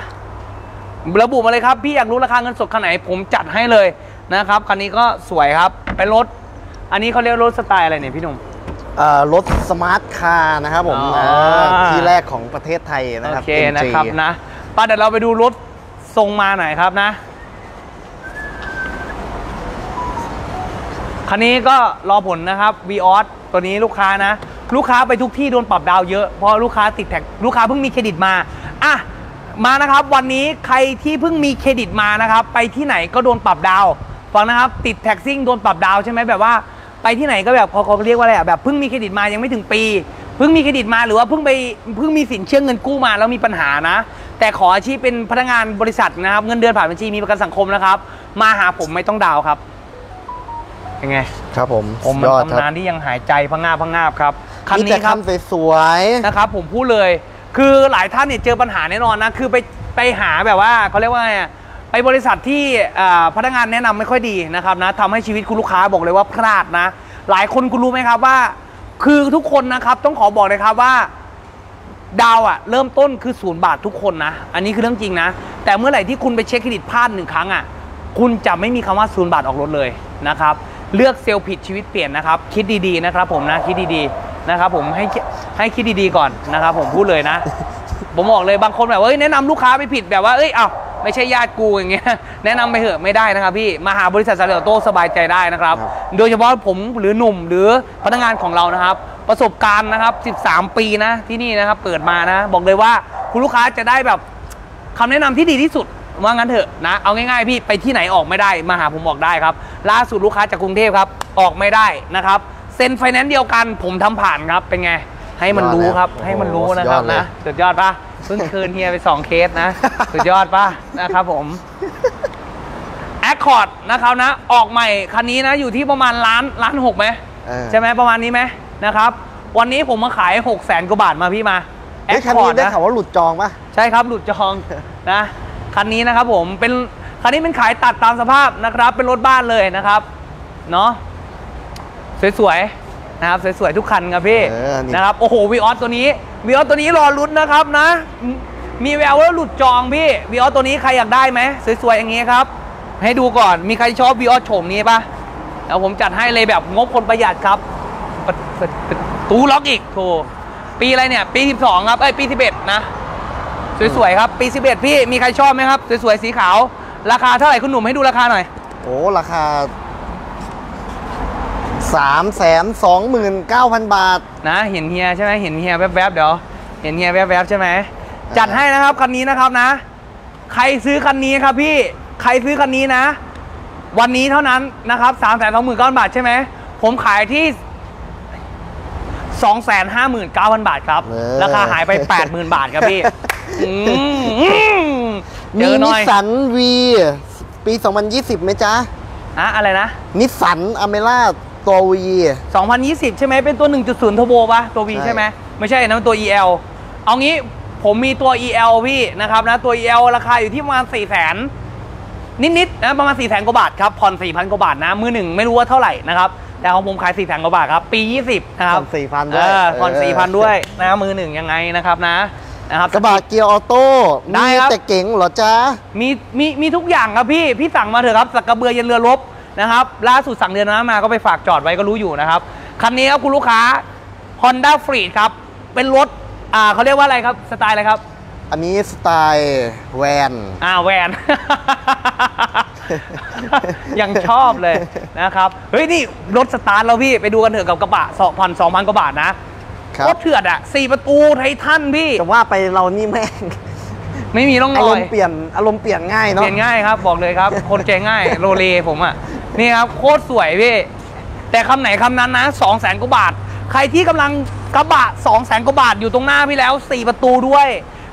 ระบุมาเลยครับพี่อยากรู้ราคาเงินสดคันไหนผมจัดให้เลยนะครับคันนี้ก็สวยครับเป็นรถอันนี้เขาเรียกรถสไตล์อะไรเนี่ยพี่หนุ่มรถสมาร์ทคาร์นะครับผมที่แรกของประเทศไทยนะครับโอเคนะครับนะป้าเดี๋ยวเราไปดูรถทรงมาหน่อยครับนะคันนี้ก็รอผลนะครับ Vios ตัวนี้ลูกค้านะลูกค้าไปทุกที่โดนปรับดาวเยอะเพราะลูกค้าติดแท็กลูกค้าเพิ่งมีเครดิตมาอ่ะมานะครับวันนี้ใครที่เพิ่งมีเครดิตมานะครับไปที่ไหนก็โดนปรับดาวฟังนะครับติดแท็กซิ่งโดนปรับดาวใช่ไหมแบบว่าไปที่ไหนก็แบบเขาเรียกว่าอะไรอ่ะแบบเพิ่งมีเครดิตมายังไม่ถึงปีเพิ่งมีเครดิตมาหรือว่าเพิ่งมีสินเชื่อเงินกู้มาแล้วมีปัญหานะแต่ขออาชีพเป็นพนักงานบริษัทนะครับเงินเดือนผ่านบัญชีมีประกันสังคมนะครับมาหาผมไม่ต้องดาวครับยังไงครับผมมันทำงานที่ยังหายใจพังงาบครับคันนี้ครับสวยนะครับผมพูดเลยคือหลายท่านเนี่ยเจอปัญหาแน่นอนนะคือไปหาแบบว่าเขาเรียกว่าไปบริษัทที่พนักงานแนะนำไม่ค่อยดีนะครับนะทำให้ชีวิตคุณลูกค้าบอกเลยว่าพลาดนะหลายคนคุณรู้ไหมครับว่าคือทุกคนนะครับต้องขอบอกเลยครับว่าดาวอะเริ่มต้นคือ0 บาททุกคนนะอันนี้คือเรื่องจริงนะแต่เมื่อไหร่ที่คุณไปเช็คเครดิตพลาด1 ครั้งอะคุณจะไม่มีคำว่า0 บาทออกรถเลยนะครับเลือกเซลล์ผิดชีวิตเปลี่ยนนะครับคิดดีๆนะครับผมนะคิดดีๆนะครับผมให้คิดดีๆก่อนนะครับผมพูดเลยนะผมบอกเลยบางคนแบบแนะนำลูกค้าไปผิดแบบว่าเอ้าไม่ใช่ญาติกูอย่างเงี้ยแนะนำไปเถอะไม่ได้นะครับพี่มาหาบริษัทSLM Autoสบายใจได้นะครับโดยเฉพาะผมหรือหนุ่มหรือพนักงานของเรานะครับประสบการณ์นะครับ13 ปีนะที่นี่นะครับเปิดมานะบอกเลยว่าคุณลูกค้าจะได้แบบคำแนะนำที่ดีที่สุดว่างั้นเถอะนะเอาง่ายๆพี่ไปที่ไหนออกไม่ได้มาหาผมบอกได้ครับล่าสุดลูกค้าจากกรุงเทพครับออกไม่ได้นะครับเซ็นไฟแนนซ์เดียวกันผมทำผ่านครับเป็นไงให้มันรู้ครับให้มันรู้นะครับนะสุดยอดป่ะเพิ่งคืนเฮียไป2 เคสนะสุดยอดป่ะนะครับผมแอคคอร์ดนะครับนะออกใหม่คันนี้นะอยู่ที่ประมาณล้าน 6ไหมใช่ไหมประมาณนี้ไหมนะครับวันนี้ผมมาขาย600,000 กว่าบาทมาพี่มาแอคคอร์ดได้ข่าวว่าหลุดจองป่ะใช่ครับหลุดจองนะคันนี้นะครับผมเป็นคันนี้เป็นขายตัดตามสภาพนะครับเป็นรถบ้านเลยนะครับเนาะสวยๆนะครับสวยๆทุกคันครับพี่นะครับโอ้โหViosตัวนี้Viosตัวนี้รอลุ้นนะครับนะมีแววว่าหลุดจองพี่Viosตัวนี้ใครอยากได้ไหมสวยๆอย่างนี้ครับให้ดูก่อนมีใครชอบViosโฉมนี้ปะแล้วผมจัดให้เลยแบบงบคนประหยัดครับตู้ล็อกอีกโถปีอะไรเนี่ยปี12ครับปี11นะสวยๆครับปี11พี่มีใครชอบไหมครับสวยๆสีขาวราคาเท่าไหร่คุณหนุ่มให้ดูราคาหน่อยโอ้ราคา329,000 บาทนะเห็นเฮียใช่ไหมเห็นเฮียแวบๆเดี๋ยวเห็นเฮียแวบๆใช่ไหมจัดให้นะครับคันนี้นะครับนะใครซื้อคันนี้ครับพี่ใครซื้อคันนี้นะวันนี้เท่านั้นนะครับ329,000 บาทใช่ไหมผมขายที่259,000 บาทครับราคาหายไป80,000 บาทครับพี่มีนิสสันวีปี2020ไหมจ๊ะอะไรนะนิสสันอเมร่าตัว V 2020ใช่ไหมเป็นตัว 1.0 ทอร์โบป่ะตัว V ใช่ไหมไม่ใช่นะตัว EL เอางี้ผมมีตัว EL พี่นะครับนะตัว EL ราคาอยู่ที่ประมาณ 400,000 นิดๆนะประมาณ 400,000 กว่าบาทครับผ่อน 4,000 กว่าบาทนะมือหนึ่งไม่รู้ว่าเท่าไหร่นะครับแต่ของผมขาย 400,000 กว่าบาทครับปี20นะครับผ่อน 4,000 ด้วยผ่อน 4,000 ด้วยนะมือหนึ่งยังไงนะครับนะครับกระบะเกียร์ออโต้มีแต่เก๋งเหรอจ๊ะมีทุกอย่างครับพี่สั่งมาเถอะครับสักกระเบือยันเรือรบนะครับล่าสุดสั่งเดือนนั้นมาก็ไปฝากจอดไว้ก็รู้อยู่นะครับคันนี้ครับคุณลูกค้า Honda Freed ครับเป็นรถเขาเรียกว่าอะไรครับสไตล์อะไรครับอันนี้สไตล์แวนแวน ยังชอบเลยนะครับเฮ้ยนี่รถสตาร์ทแล้วพี่ไปดูกันเถอะกับกระบะ2,000 กว่าบาทนะรถเถื่อนอ่ะ4 ประตูไททันพี่แต่ว่าไปเรานี่แม่ง ไม่มีร่องรอยอารมณ์เปลี่ยนง่ายเนาะเปลี่ยนง่ายครับบอกเลยครับคนใจง่ายโรเลผมอ่ะนี่ครับโคตรสวยพี่แต่คำไหนคำนั้นนะ200,000 กว่าบาทใครที่กำลังกระบะ200,000 กว่าบาทอยู่ตรงหน้าพี่แล้ว4 ประตูด้วย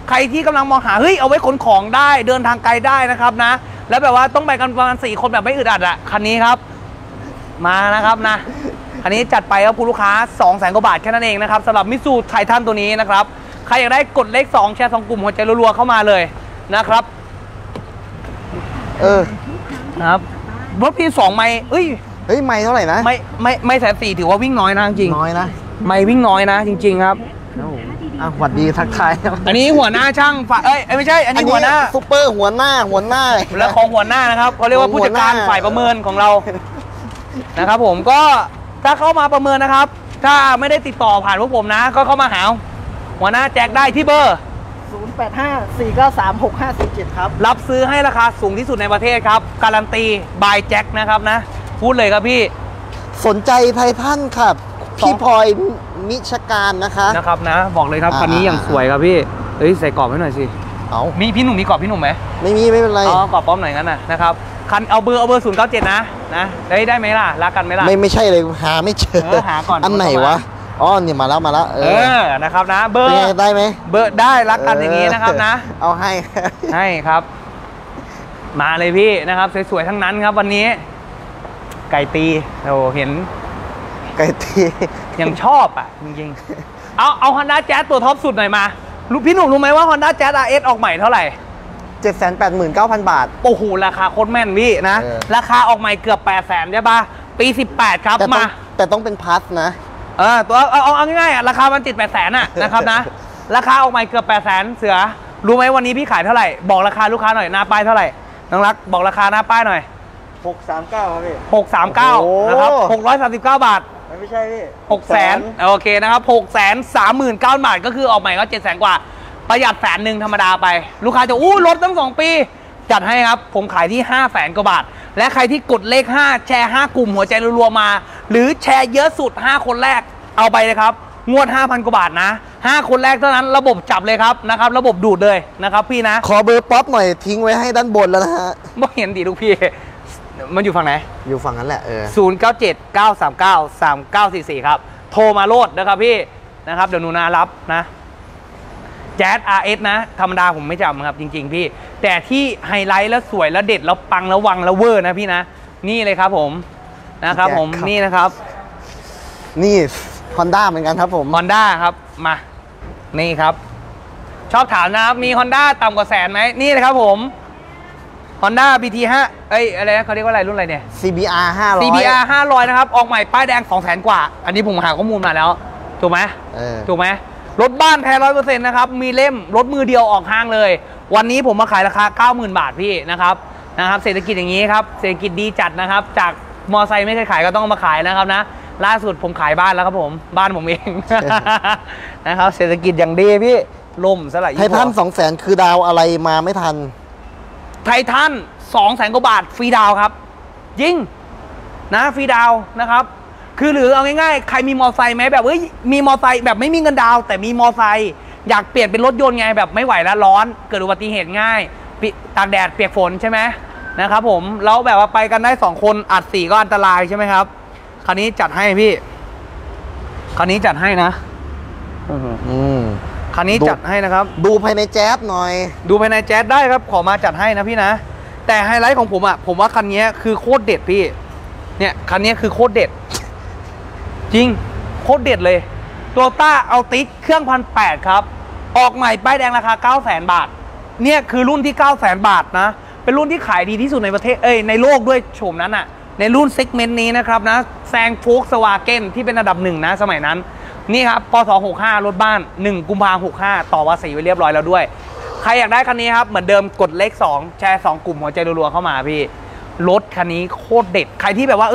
ใครที่กำลังมองหาเฮ้ยเอาไว้ขนของได้เดินทางไกลได้นะครับนะแล้วแบบว่าต้องไปกันประมาณ4 คนแบบไม่อึดอัดอ่ะคันนี้ครับมานะครับนะคันนี้จัดไปครับคุณลูกค้า200,000 กว่าบาทแค่นั้นเองนะครับสำหรับมิตซูไททันตัวนี้นะครับใครอยากได้กดเลข2แชร์2กลุ่มหัวใจรัวๆเข้ามาเลยนะครับนะครับรถพี่2ไมค์เฮ้ยไมค์เท่าไหร่นะไม่140,000ถือว่าวิ่งน้อยนะจริงน้อยนะไมค์วิ่งน้อยนะจริงๆครับสวัสดีทักทายอันนี้หัวหน้าช่างฝ่ายไม่ใช่อันนี้หัวหน้าซุปเปอร์หัวหน้าและของหัวหน้านะครับเขาเรียกว่าผู้จัดการฝ่ายประเมินของเรานะครับผมก็ถ้าเข้ามาประเมินนะครับถ้าไม่ได้ติดต่อผ่านพวกผมนะก็เข้ามาหาหัวหน้าแจกได้ที่เบอร์0854936547ครับรับซื้อให้ราคาสูงที่สุดในประเทศครับการันตีบายแจ็คนะครับนะพูดเลยครับพี่สนใจไททันครับพี่พลอยนิชการนะครับนะบอกเลยครับคันนี้อย่างสวยครับพี่เอ้ยใส่กรอบให้หน่อยสิเอามีพี่หนุ่มมีกรอบพี่หนุ่มไหมไม่มีไม่เป็นไรอ๋อกรอบป้อมหน่อยงั้นนะครับคันเอาเบอร์097นะได้ไหมล่ะรักกันไหมล่ะไม่ใช่เลยหาไม่เจอหาก่อนอันไหนวะอ๋อนี่มาแล้วนะครับนะเบอร์ได้ไหมเบอร์ได้รักกันอย่างนี้นะครับนะเอาให้ครับมาเลยพี่นะครับสวยๆทั้งนั้นครับวันนี้ไก่ตีโอ้เห็นไก่ตียังชอบอ่ะจริงๆเอา Honda Jazz ตัวท็อปสุดหน่อยมาลูกพี่หนุ่มรู้ไหมว่า Honda Jazz RS ออกใหม่เท่าไหร่ 789,000 บาทโอ้โหราคาโคตรแม่นพี่นะราคาออกใหม่เกือบ 800,000 ใช่ปะปี18ครับมาแต่ต้องเป็นพลัสนะตัวเอาง่ายๆราคามันติด 800,000 อ่ะนะครับนะราคาออกใหม่เกือบ 800,000 เสือรู้ไหมวันนี้พี่ขายเท่าไหร่บอกราคาลูกค้าหน่อยหน้าป้ายเท่าไหร่น้องรักบอกราคาหน้าป้ายหน่อย639ครับพี่639นะครับ639 บาทไม่ใช่พี่600,000โอเคนะครับ639,000 บาทก็คือออกใหม่ก็700,000 กว่าประหยัด100,000ธรรมดาไปลูกค้าจะลดตั้ง2 ปีจัดให้ครับผมขายที่500,000 กว่าบาทและใครที่กดเลข5แชร์5 กลุ่มหัวใจรัวๆมาหรือแชร์เยอะสุด5 คนแรกเอาไปเลยครับงวด 5,000 กว่าบาทนะ5 คนแรกเท่านั้นระบบจับเลยครับนะครับระบบดูดเลยนะครับพี่นะขอเบอร์ป๊อปหน่อยทิ้งไว้ให้ด้านบนแล้วนะฮะไม่เห็นดิลูกพี่มันอยู่ฝั่งไหนอยู่ฝั่งนั้นแหละ097-939-3944ครับโทรมาโลดนะครับพี่นะครับเดี๋ยวหนูนารับนะแจ๊ส RS นะธรรมดาผมไม่จำครับจริงๆพี่แต่ที่ไฮไลท์แล้วสวยแล้วเด็ดแล้วปังแล้ววังแล้วเวอร์นะพี่นะนี่เลยครับผมนะครับผมนี่นะครับนี่ Honda เหมือนกันครับผม Honda ครับมานี่ครับชอบถามนะครับมี Honda ต่ำกว่า100,000ไหมนี่เลยครับผมHonda BT 5อะไรนะเขาเรียกว่าอะไรรุ่นอะไรเนี่ย CBR 500 CBR 500นะครับออกใหม่ป้ายแดง 200,000 กว่าอันนี้ผมหาข้อมูลมาแล้วถูกไหมรถบ้านแท้ 100% นะครับมีเล่มรถมือเดียวออกห้างเลยวันนี้ผมมาขายราคา 90,000 บาทพี่นะครับเศรษฐกิจอย่างนี้ครับเศรษฐกิจดีจัดนะครับจากมอไซค์ไม่เคยขายก็ต้องมาขายนะครับนะล่าสุดผมขายบ้านแล้วครับผมบ้านผมเองนะครับเศรษฐกิจอย่างดีพี่ล่มสลายไททัน 200,000 คือดาวอะไรมาไม่ทันไททัน 200,000 กว่าบาทฟรีดาวครับยิ่งนะฟรีดาวนะครับคือหรือเอาง่ายๆใครมีมอไซค์ไหมแบบมีมอไซค์แบบไม่มีเงินดาวแต่มีมอไซค์อยากเปลี่ยนเป็นรถยนต์ไงแบบไม่ไหวแล้วร้อนเกิดอุบัติเหตุง่ายตากแดดเปียกฝนใช่ไหมนะครับผมแล้วแบบว่าไปกันได้2 คนอัด4ก็อันตรายใช่ไหมครับคันนี้จัดให้พี่คันนี้จัดให้นะคันนี้จัดให้นะครับดูภายในแจ๊สหน่อยดูภายในแจ๊สได้ครับขอมาจัดให้นะพี่นะแต่ไฮไลท์ของผมอ่ะผมว่าคันนี้คือโคตรเด็ดพี่เนี่ยคันนี้คือโคตรเด็ดจริงโคตรเด็ดเลยโตโยต้าเอาติสเครื่อง1,800ครับออกใหม่ป้ายแดงราคา 900,000 บาทเนี่ยคือรุ่นที่ 900,000 บาทนะเป็นรุ่นที่ขายดีที่สุดในประเทศในโลกด้วยโฉมนั้นอ่ะในรุ่นเซกเมนต์นี้นะครับนะแซงโฟล์คสวาเก้นที่เป็นอันดับ1นะสมัยนั้นนี่ครับพ.ศ. 65รถบ้าน1 กุมภาพันธ์ 65ต่อภาษีไว้เรียบร้อยแล้วด้วยใครอยากได้คันนี้ครับเหมือนเดิมกดเลข2แชร์2 กลุ่มหัวใจรัวๆเข้ามาพี่รถคันนี้โคตรเด็ดใครที่แบบว่า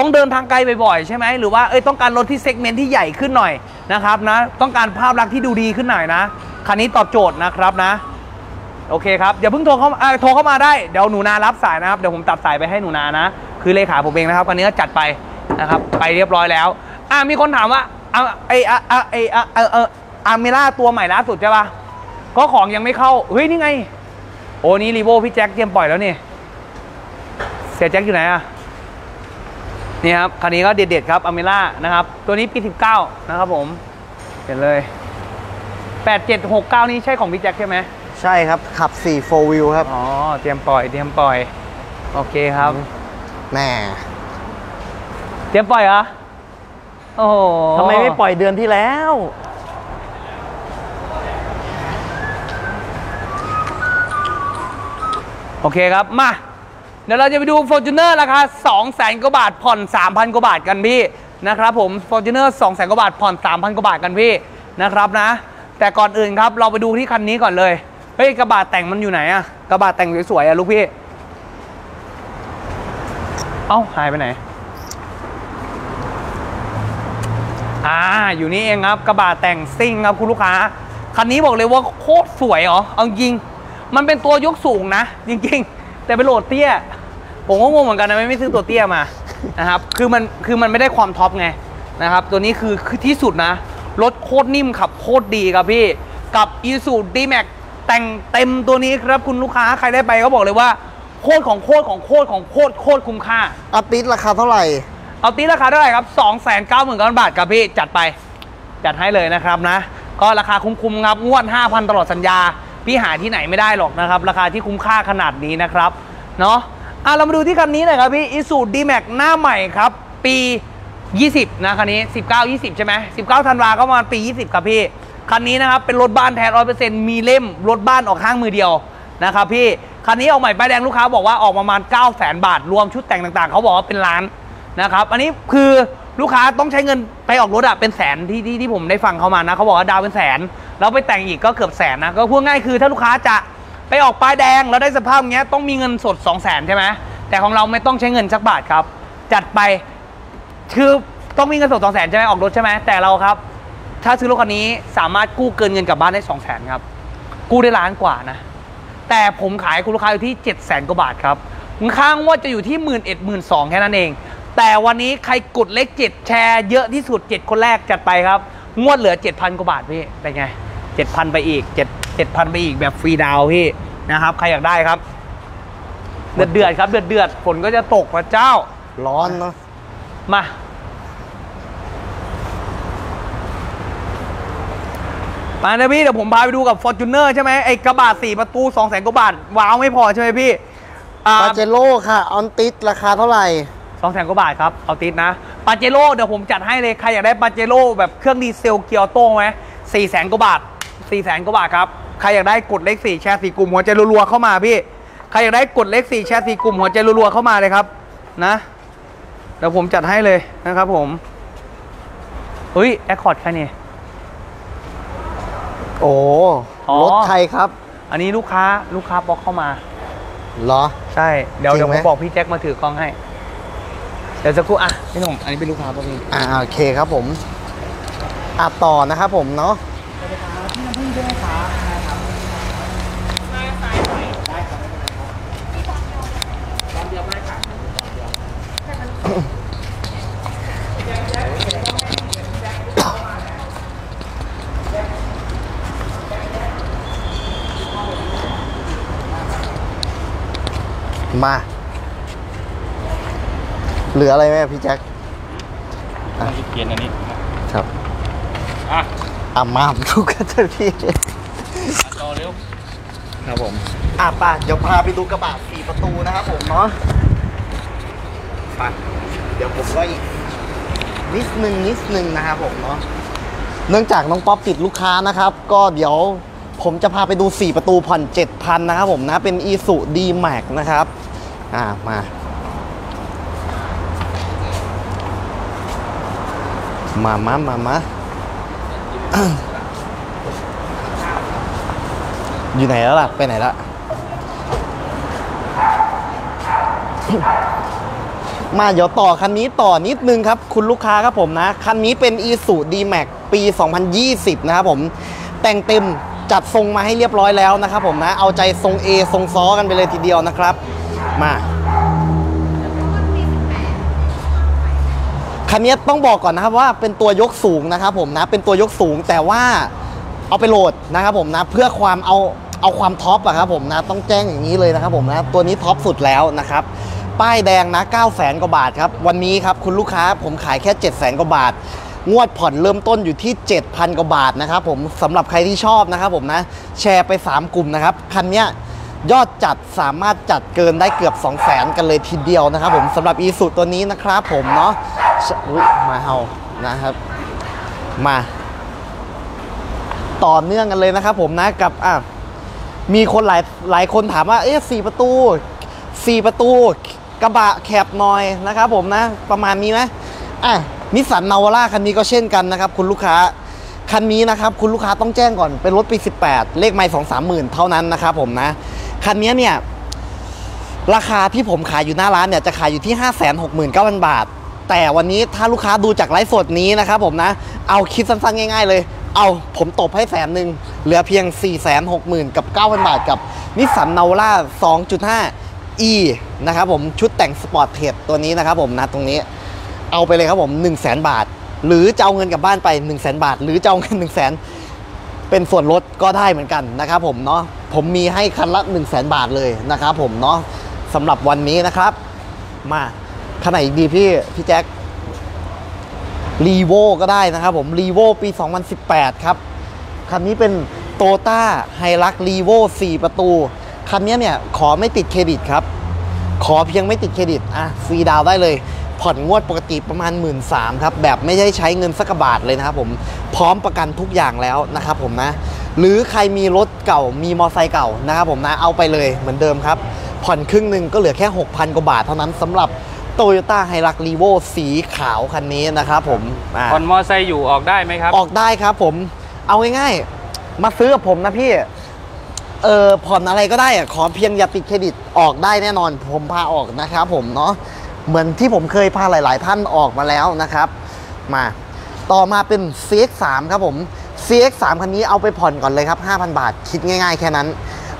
ต้องเดินทางไกลบ่อยๆใช่ไหมหรือว่าต้องการรถที่เซกเมนต์ที่ใหญ่ขึ้นหน่อยนะครับนะต้องการภาพลักษณ์ที่ดูดีขึ้นหน่อยนะคันนี้ตอบโจทย์นะครับนะโอเคครับอย่าเพิ่งโทรเข้ามาได้เดี๋ยวหนูนารับสายนะครับเดี๋ยวผมตัดสายไปให้หนูนานะคือเลขาผมเองนะครับคันนี้ก็จัดไปนะครับไปเรียบร้อยแล้วมีคนถามว่าไออาร์เมล่าตัวใหม่ล่าสุดใช่ปะ ก็ของยังไม่เข้าเฮ้ยนี่ไงโอ้นี่รีโวพี่แจ็คเตรียมปล่อยแล้วนี่เสียแจ็คอยู่ไหนอะนี่ครับคันนี้ก็เด็ดๆครับอเมร่านะครับตัวนี้ปี19นะครับผมเห็นเลย8769นี้ใช่ของพี่แจ็คใช่ไหมใช่ครับขับ4 4 wheel ครับอ๋อเตรียมปล่อยโอเคครับแม่เตรียมปล่อยเหรอโอ้โหทำไมไม่ปล่อยเดือนที่แล้วโอเคครับมาเดี๋ยวเราจะไปดู Fortuner ราคา 200,000 กว่าบาทผ่อน 3,000 กว่าบาทกันพี่นะครับผม Fortuner 200,000 กว่าบาทผ่อน 3,000 กว่าบาทกันพี่นะครับนะแต่ก่อนอื่นครับเราไปดูที่คันนี้ก่อนเลยเฮ้ยกระบะแต่งมันอยู่ไหนอะกระบะแต่งสวยๆอะลูกพี่เอ้าหายไปไหนอยู่นี่เองครับกระบะแต่งซิ่งครับคุณลูกค้าคันนี้บอกเลยว่าโคตรสวยเหรอเอาจริงมันเป็นตัวยกสูงนะจริงๆแต่เป็นโหลดเตี้ยผมก็งงเหมือนกันนะไม่ซื้อตัวเตี้ยมานะครับคือมันไม่ได้ความท็อปไงนะครับตัวนี้คือที่สุดนะรถโคตรนิ่มขับโคตรดีครับพี่กับ Isuzu D-Max แต่งเต็มตัวนี้ครับคุณลูกค้าใครได้ไปก็บอกเลยว่าโคตรของโคตรของโคตรของโคตรคุ้มค่าเอาติดราคาเท่าไหร่ครับ 290,000 บาทครับพี่จัดไปจัดให้เลยนะครับนะก็ราคาคุ้มๆครับงวด 5,000 ตลอดสัญญาพี่หาที่ไหนไม่ได้หรอกนะครับราคาที่คุ้มค่าขนาดนี้นะครับเนาะเรามาดูที่คันนี้หน่อยครับพี่ Isuzu D-Max หน้าใหม่ครับปี20นะคันนี้19-20ใช่ไหม19ธันวาก็ประมาณปี20ครับพี่คันนี้นะครับเป็นรถบ้านแท้ 100% มีเล่มรถบ้านออกห้างมือเดียวนะครับพี่คันนี้ออกใหม่ป้ายแดงลูกค้าบอกว่าออกประมาณ 900,000 บาทรวมชุดแต่งต่างๆเขาบอกว่าเป็นล้านนะครับอันนี้คือลูกค้าต้องใช้เงินไปออกรถอะเป็นแสนที่ผมได้ฟังเขามานะเขาบอกว่าดาวเป็นแสนแล้วไปแต่งอีกก็เกือบแสนนะก็พูดง่ายคือถ้าลูกค้าจะไปออกป้ายแดงแล้วได้สภาพเงี้ยต้องมีเงินสด 200,000 ใช่ไหมแต่ของเราไม่ต้องใช้เงินสักบาทครับจัดไปคือต้องมีเงินสด 200,000 ใช่ไหมออกรถใช่ไหมแต่เราครับถ้าซื้อรถคันนี้สามารถกู้เกินเงินกลับบ้านได้ 200,000 ครับกู้ได้ล้านกว่านะแต่ผมขายคุณลูกค้าอยู่ที่ 700,000 กว่าบาทครับค้างว่าจะอยู่ที่ 11,000-12,000 แค่นั้นเองแต่วันนี้ใครกดเลข7แชร์เยอะที่สุด7คนแรกจัดไปครับงวดเหลือ 7,000 กว่าบาทพี่เป็นไง 7,000 ไปอีก7,000 ไปอีกแบบฟรีดาวพี่นะครับใครอยากได้ครับเดือดครับเดือดฝนก็จะตกพระเจ้าร้อนเนาะมานะพี่เดี๋ยวผมพาไปดูกับ Fortuner ใช่ไหมไอ้กระบะ4ประตู 200,000 กว่าบาทว้าวไม่พอใช่ไหมพี่ปาเจโร่ค่ะออนติสราคาเท่าไหร่ 200,000 กว่าบาทครับเอาติสนะปาเจโร่เดี๋ยวผมจัดให้เลยใครอยากได้ปาเจโร่แบบเครื่องดีเซลเกียร์ออโต้ไหม 400,000 กว่าบาท 400,000 กว่าบาทครับใครอยากได้กดเลข4แชร์4กลุ่มหัวใจรัวๆเข้ามาพี่ใครอยากได้กดเลข4แชร์4กลุ่มหัวใจรัวๆเข้ามาเลยครับนะเดี๋ยวผมจัดให้เลยนะครับผมเฮ้ยแอคคอร์ดแค่นี้โอ้รถไทยครับอันนี้ลูกค้าบล็อกเข้ามาเหรอใช่เดี๋ยวผมบอกพี่แจ็คมาถือกล้องให้เดี๋ยวสักครู่อ่ะพี่หนุ่มอันนี้เป็นลูกค้าบล็อกเองโอเคครับผมต่อนะครับผมเนาะพี่น้ำพึ่งด้วยครับมาเหลืออะไรไหมพี่แจ็คเปลี่ยนอันนี้ครับมาทุกกระเทียมต่อเร็วครับผมป่ะเดี๋ยวพาไปดูกระบะ4ประตูนะครับผมเนาะเดี๋ยวผมก็อีกนิดนึงนะครับผมเนาะเนื่องจากน้องป๊อปติดลูกค้านะครับก็เดี๋ยวผมจะพาไปดู4ประตูผ่อน 7,000 นะครับผมนะเป็น Isuzu D-Max นะครับมา อยู่ไหนแล้วล่ะไปไหนละ มาเดี๋ยวต่อคันนี้ต่อนิดนึงครับคุณลูกค้าครับผมนะคันนี้เป็น Isuzu D-Max ปี 2020 นะครับผมแต่งเต็มจัดทรงมาให้เรียบร้อยแล้วนะครับผมนะเอาใจทรง A ทรงซ้อกันไปเลยทีเดียวนะครับมาคันนี้ต้องบอกก่อนนะครับว่าเป็นตัวยกสูงนะครับผมนะเป็นตัวยกสูงแต่ว่า เอาไปโหลดนะครับผมนะเพื่อความเอาความท็อปอะครับผมนะต้องแจ้งอย่างนี้เลยนะครับผมนะตัวนี้ท็อปสุดแล้วนะครับป้ายแดงนะ 900,000 กว่าบาทครับวันนี้ครับคุณลูกค้าผมขายแค่ 700,000 กว่าบาทงวดผ่อนเริ่มต้นอยู่ที่ 7,000 กว่าบาทนะครับผมสำหรับใครที่ชอบนะครับผมนะแชร์ไป3กลุ่มนะครับคันเนี้ยยอดจัดสามารถจัดเกินได้เกือบ 200,000 กันเลยทีเดียวนะครับผมสำหรับอีซูตัวนี้นะครับผมเนาะมาเฮานะครับมาต่อเนื่องกันเลยนะครับผมนะกับมีคนหลายคนถามว่าเอ๊ะ4 ประตูกระบะแคบหน่อยนะครับผมนะประมาณนี้นะนิสสันนาวาร่าคันนี้ก็เช่นกันนะครับคุณลูกค้าคันนี้นะครับคุณลูกค้าต้องแจ้งก่อนเป็นรถปี18เลขไมล์ 2-3 หมื่นเท่านั้นนะครับผมนะคันนี้เนี่ยราคาที่ผมขายอยู่หน้าร้านเนี่ยจะขายอยู่ที่ 569,000 บาทแต่วันนี้ถ้าลูกค้าดูจากไลฟ์สดนี้นะครับผมนะเอาคิดสั้นๆง่ายๆเลยเอาผมตบให้100,000เหลือเพียง 469,000 บาทกับนิสสันนาวาร่า 2.5e นะครับผมชุดแต่งสปอร์ตเทรดตัวนี้นะครับผมนะตรงนี้เอาไปเลยครับผม 100,000 บาทหรือจะเอาเงินกลับบ้านไป 100,000 บาทหรือจะเอาเงิน 100,000 เป็นส่วนลดก็ได้เหมือนกันนะครับผมเนาะผมมีให้คันละ 100,000 บาทเลยนะครับผมเนาะสำหรับวันนี้นะครับมาคันไหนดีพี่แจ็ครีโวก็ได้นะครับผมรีโวปี2018ครับคันนี้เป็นโตต้าไฮรักรีโว4ประตูคันนี้เนี่ยขอไม่ติดเครดิตครับขอเพียงไม่ติดเครดิตฟรีดาวได้เลยผ่อนงวดปกติประมาณ 13,000 ครับแบบไม่ได้ใช้เงินสักบาทเลยนะครับผมพร้อมประกันทุกอย่างแล้วนะครับผมนะหรือใครมีรถเก่ามีมอไซค์เก่านะครับผมนะเอาไปเลยเหมือนเดิมครับผ่อนครึ่งหนึ่งก็เหลือแค่ 6,000 กว่าบาทเท่านั้นสำหรับโตโยต้าไฮรักรีโวสีขาวคันนี้นะครับผมผ่อนมอไซค์อยู่ออกได้ไหมครับออกได้ครับผมเอาง่ายๆมาซื้อกับผมนะพี่ผ่อนอะไรก็ได้ขอเพียงอย่าติดเครดิตออกได้แน่นอนผมพาออกนะครับผมเนาะเหมือนที่ผมเคยพาหลายๆท่านออกมาแล้วนะครับมาต่อมาเป็น CX3 ครับผม CX3 คันนี้เอาไปผ่อนก่อนเลยครับ 5,000 บาทคิดง่ายๆแค่นั้น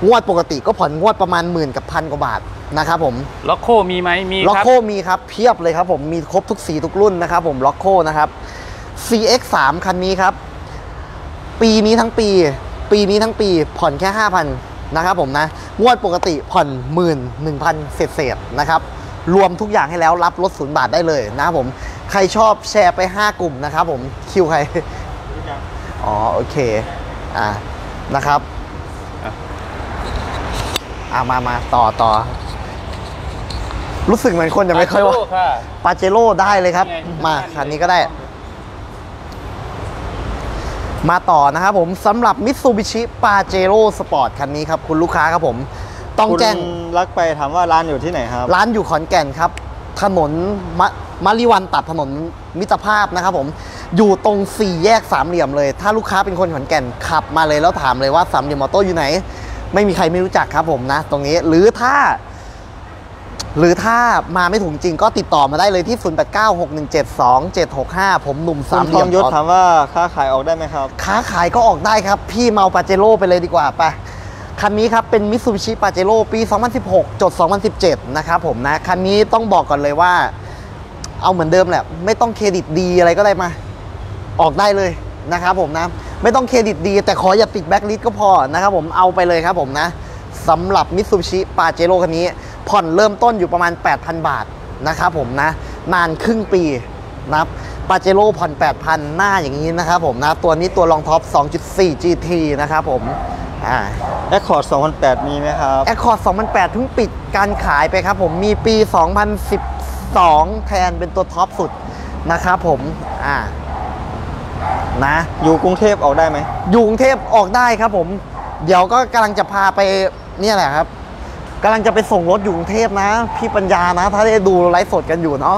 งวดปกติก็ผ่อนงวดประมาณ 10,000 กับ 1,000 กว่าบาทนะครับผมล็อกโคมีไหมมีครับล็อกโคมีครับเพียบเลยครับผมมีครบทุกสีทุกรุ่นนะครับผมล็อกโคนะครับ CX3 คันนี้ครับปีนี้ทั้งปีผ่อนแค่ 5,000 นะครับผมนะงวดปกติผ่อน 11,000 เศษนะครับรวมทุกอย่างให้แล้วรับลด0 บาทได้เลยนะครับผมใครชอบแชร์ไป5กลุ่มนะครับผมคิวใครอ๋อโอเคนะครับมาต่อรู้สึกเหมือนคนจะไม่ค่อยว่าปาเจโร่ได้เลยครับมาคันนี้ก็ได้มาต่อนะครับผมสำหรับ Mitsubishi Pajero Sport คันนี้ครับคุณลูกค้าครับผมต้องแจ้งรักไปถามว่าร้านอยู่ที่ไหนครับร้านอยู่ขอนแก่นครับถนนมาริวันตัดถนนมิตรภาพนะครับผมอยู่ตรง4 แยก 3 เหลี่ยมเลยถ้าลูกค้าเป็นคนขอนแก่นขับมาเลยแล้วถามเลยว่า3 เหลี่ยมออโต้อยู่ไหนไม่มีใครไม่รู้จักครับผมนะตรงนี้หรือถ้ามาไม่ถูกจริงก็ติดต่อมาได้เลยที่0896172765ผมหนุ่ม3 เหลี่ยมยศถามว่าค้าขายออกได้ไหมครับค้าขายก็ออกได้ครับพี่เมาปาเจโร่ไปเลยดีกว่าไปคันนี้ครับเป็น Mitsubishi Pajero ปี 2016-2017 นะครับผมนะคันนี้ต้องบอกก่อนเลยว่าเอาเหมือนเดิมแหละไม่ต้องเครดิตดีอะไรก็ได้มาออกได้เลยนะครับผมนะไม่ต้องเครดิตดีแต่ขออย่าติดแบล็คลิสต์ก็พอนะครับผมเอาไปเลยครับผมนะสำหรับ Mitsubishi Pajero คันนี้ผ่อนเริ่มต้นอยู่ประมาณ 8,000 บาทนะครับผมนะนานครึ่งปีนะPajero ผ่อน 8,000 หน้าอย่างนี้นะครับผมนะตัวนี้ตัวรองท็อป 2.4 GT นะครับผมแอคคอร์ด 2008 มีไหมครับแอคคอร์ด 2008 เพิ่งปิดการขายไปครับผมมีปี 2012 แทนเป็นตัวท็อปสุดนะครับผมนะอยู่กรุงเทพออกได้ไหมอยู่กรุงเทพออกได้ครับผมเดี๋ยวก็กำลังจะพาไปเนี่ยแหละครับกำลังจะไปส่งรถอยู่กรุงเทพนะพี่ปัญญานะถ้าได้ดูไลฟ์สดกันอยู่เนาะ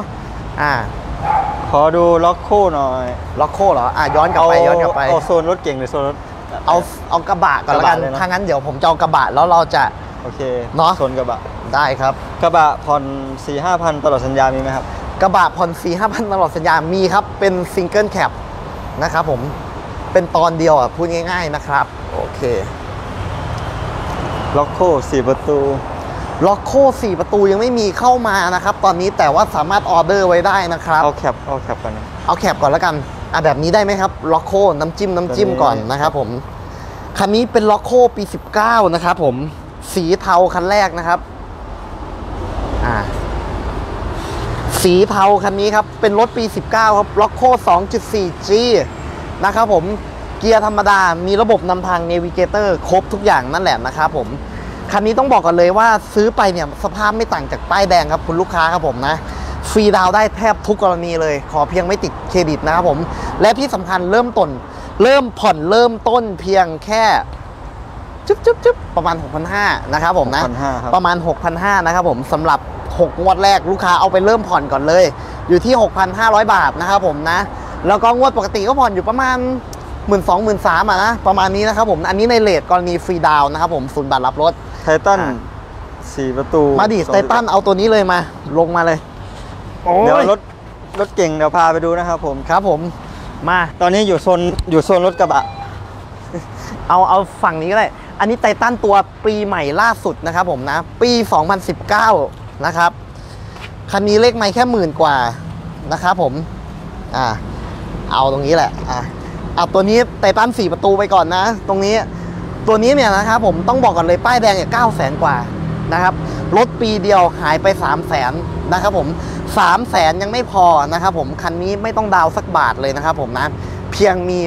ขอดูล็อกโค่หน่อยล็อกโค่เหรอย้อนกลับไปเอาโซนรถเก่งหรือโซนรถเอากระบะก่อนละกันถ้างั้นเดี๋ยวผมจะเอากระบะแล้วเราจะโอเคเนาะโซนกระบะได้ครับกระบะผ่อน 4-5,000 ตลอดสัญญามีไหมครับกระบะผ่อน 4-5,000 ตลอดสัญญามีครับเป็นซิงเกิลแคปนะครับผมเป็นตอนเดียวพูดง่ายๆนะครับโอเคล็อกโค่4 ประตูล็อกโค่4 ประตูยังไม่มีเข้ามานะครับตอนนี้แต่ว่าสามารถออเดอร์ไว้ได้นะครับเอาแคปก่อนละกันแบบนี้ได้ไหมครับล็อกโค่น้ำจิ้มก่อนนะครับผม คันนี้เป็นล็อกโคปี19นะครับผมสีเทาคันแรกนะครับสีเทาคันนี้ครับเป็นรถปี19ครับล็อกโค 2.4G นะครับผมเกียร์ธรรมดามีระบบนำทางเนวิเกเตอร์ครบทุกอย่างนั่นแหละนะครับผมคันนี้ต้องบอกก่อนเลยว่าซื้อไปเนี่ยสภาพไม่ต่างจากป้ายแดงครับคุณลูกค้าครับผมนะฟรีดาวได้แทบทุกกรณีเลยขอเพียงไม่ติดเครดิตนะครับผมและที่สำคัญเริ่มผ่อนเริ่มต้นเพียงแค่จุ๊บประมาณ 6,500 นะครับผมนะประมาณ 6,500 นะครับผมสำหรับ6งวดแรกลูกค้าเอาไปเริ่มผ่อนก่อนเลยอยู่ที่ 6,500 บาทนะครับผมนะแล้วก็งวดปกติก็ผ่อนอยู่ประมาณ 12,000-13,000 อ่ะนะประมาณนี้นะครับผมอันนี้ในเลทกรณีฟรีดาวนะครับผม0 บาทรับรถไททัน4ประตูมาดิไททันเอาตัวนี้เลยมาลงมาเลยเดี๋ยวรถเก่งเดี๋ยวพาไปดูนะครับผมมาตอนนี้อยู่โซนรถกระบะเอาฝั่งนี้ก็ได้อันนี้ไททันตัวปีใหม่ล่าสุดนะครับผมนะปี2019นะครับคันนี้เลขไมค์แค่10,000 กว่านะครับผมเอาตรงนี้แหละเอาตัวนี้ไททัน4ประตูไปก่อนนะตรงนี้ตัวนี้เนี่ยนะครับผมต้องบอกก่อนเลยป้ายแดงเนี่ย900,000 กว่านะครับรถปีเดียวหายไป300,000นะครับผม300,000ยังไม่พอนะครับผมคันนี้ไม่ต้องดาวสักบาทเลยนะครับผมนะเพียงมี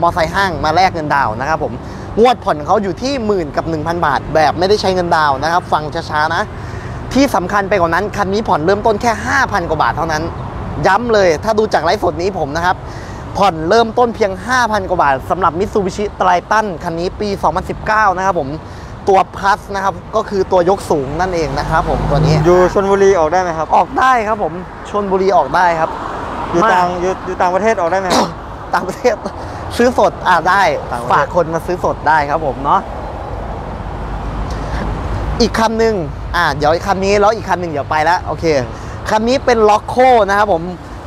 มอไซค์ห้างมาแลกเงินดาวนะครับผมงวดผ่อนเขาอยู่ที่10,000 กับ 1,000 บาทแบบไม่ได้ใช้เงินดาวนะครับฟังช้าๆนะที่สำคัญไปกว่านั้นคันนี้ผ่อนเริ่มต้นแค่ 5,000 กว่าบาทเท่านั้นย้ำเลยถ้าดูจากไลฟ์สดนี้ผมนะครับผ่อนเริ่มต้นเพียง 5,000 กว่าบาทสำหรับ Mitsubishi Triton คันนี้ปี 2019 นะครับผมตัว Plus นะครับก็คือตัวยกสูงนั่นเองนะครับผมตัวนี้อยู่ชลบุรีออกได้ไหมครับออกได้ครับผมชลบุรีออกได้ครับอยู่ต่างประเทศออกได้ไหม ต่างประเทศซื้อสดได้ฝากคนมาซื้อสดได้ครับผมเนาะอีกคันหนึ่งเดี๋ยวคันนี้แล้วอีกคันหนึ่งเดี๋ยวไปแล้วโอเคคันนี้เป็นล็อกโคนะครับผม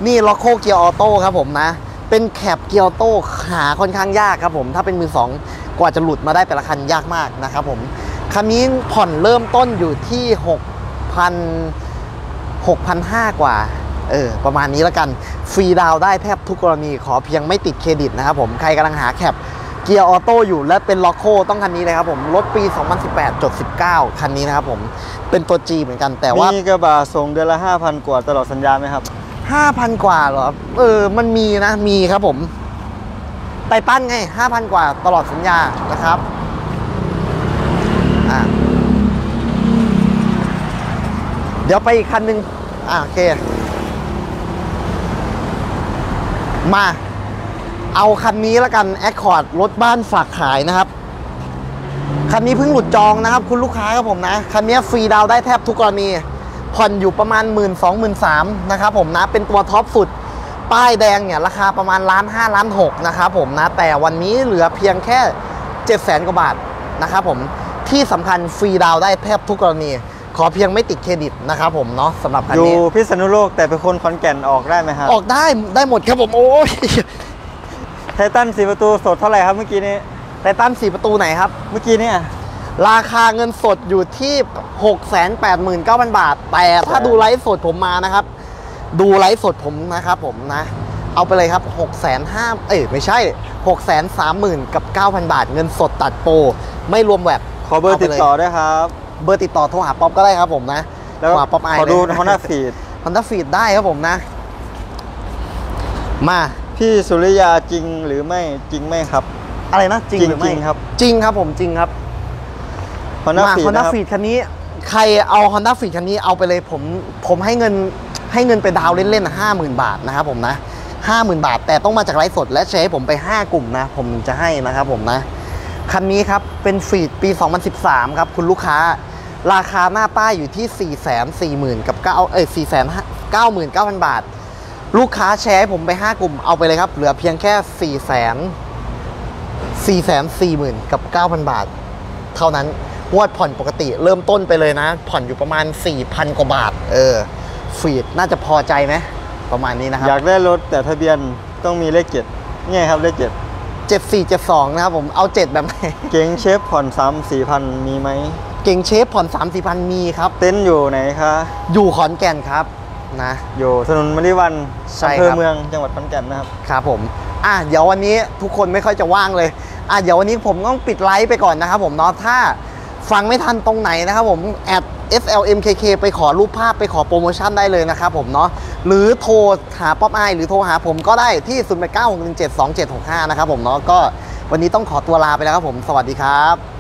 นี่ล็อกโคเกียร์ออโต้ครับผมนะเป็นแคปเกียร์ออโต้หาค่อนข้างยากครับผมถ้าเป็นมือสองกว่าจะหลุดมาได้แต่ละคันยากมากนะครับผมคันนี้ผ่อนเริ่มต้นอยู่ที่ 6,500 กว่าประมาณนี้แล้วกันฟรีดาวได้แทบทุกกรณีขอเพียงไม่ติดเครดิตนะครับผมใครกำลังหาแคปเกียร์ออโต้อยู่และเป็นล็อกโคต้องคันนี้เลยครับผมรถปี 2018-19 คันนี้นะครับผมเป็นตัว G เหมือนกันแต่ว่ามีกระบะส่งเดือนละ 5,000 กว่าตลอดสัญญาไหมครับ 5,000 กว่าเหรอมันมีนะมีครับผมไตปั้นไง 5,000 กว่าตลอดสัญญานะครับเดี๋ยวไปอีกคันหนึ่งโอเคมาเอาคันนี้แล้วกันแอคคอร์ดรถบ้านฝากขายนะครับคันนี้เพิ่งหลุดจองนะครับคุณลูกค้าครับผมนะคันนี้ฟรีดาวได้แทบทุกกรณีผ่อนอยู่ประมาณ 12,000-13,000 นะครับผมนะเป็นตัวท็อปสุดป้ายแดงเนี่ยราคาประมาณ1.5 ล้านนะครับผมนะแต่วันนี้เหลือเพียงแค่ 700,000 กว่าบาทนะครับผมที่สำคัญฟรีดาวได้แทบทุกกรณีขอเพียงไม่ติดเครดิตนะครับผมเนาะสำหรับคันนี้อยู่พิษณุโลกแต่เป็นคนขอนแก่นออกได้ไหมครับออกได้หมดครับผมโอ้ยไททัน4ประตูสดเท่าไหร่ครับเมื่อกี้นี้ไททัน4ประตูไหนครับเมื่อกี้เนี่ยราคาเงินสดอยู่ที่ 689,000 บาทแต่ถ้าดูไลฟ์สดผมมานะครับดูไลฟ์สดผมนะครับผมนะเอาไปเลยครับ 650,000 ไม่ใช่ 630,000 กับ 9,000 บาทเงินสดตัดโปรไม่รวมแวตขอเบอร์ติดต่อได้ครับเบอร์ติดต่อโทรหาป๊อปก็ได้ครับผมนะโทรหาป๊อปไอขอดู Honda Feed Honda Feed ได้ครับผมนะมาพี่สุริยาจริงหรือไม่จริงไหมครับอะไรนะจริงหรือไม่ครับจริงครับผมจริงครับ Honda Feed คันนี้ใครเอา Honda Feed คันนี้เอาไปเลยผมให้เงินไปดาวเล่นๆ 50,000 บาทนะครับผมนะ 50,000 บาทแต่ต้องมาจากไลฟ์สดและแชร์ให้ผมไป5กลุ่มนะผมถึงจะให้นะครับผมนะคันนี้ครับเป็นฟีดปี2013ครับคุณลูกค้าราคาหน้าป้ายอยู่ที่ 499,000 บาทลูกค้าแชร์ให้ผมไป5กลุ่มเอาไปเลยครับเหลือเพียงแค่ 440,000 กับ 9,000 บาทเท่านั้นงวดผ่อนปกติเริ่มต้นไปเลยนะผ่อนอยู่ประมาณ 4,000 กว่าบาทฟีดน่าจะพอใจไหมประมาณนี้นะครับอยากได้รถแต่ทะเบียนต้องมีเลข7นี่ครับเลข7 74 72นะครับผมเอา7แบบไหนเก๋งเชฟผ่อน 3-4,000 มีไหมเก๋งเชฟผ่อน 3-4,000 มีครับเต้นอยู่ไหนคะอยู่ขอนแก่นครับนะอยู่ถนนมะลิวันอำเภอเมืองจังหวัดขอนแก่นนะครับครับผมเดี๋ยววันนี้ทุกคนไม่ค่อยจะว่างเลย เดี๋ยววันนี้ผมต้องปิดไลฟ์ไปก่อนนะครับผมเนาะถ้าฟังไม่ทันตรงไหนนะครับผมแอด SLMKK ไปขอรูปภาพไปขอโปรโมชั่นได้เลยนะครับผมเนาะหรือโทรหาป๊อปไอหรือโทรหาผมก็ได้ที่ 0896172765 นะครับผมเนาะก็วันนี้ต้องขอตัวลาไปแล้วครับผมสวัสดีครับ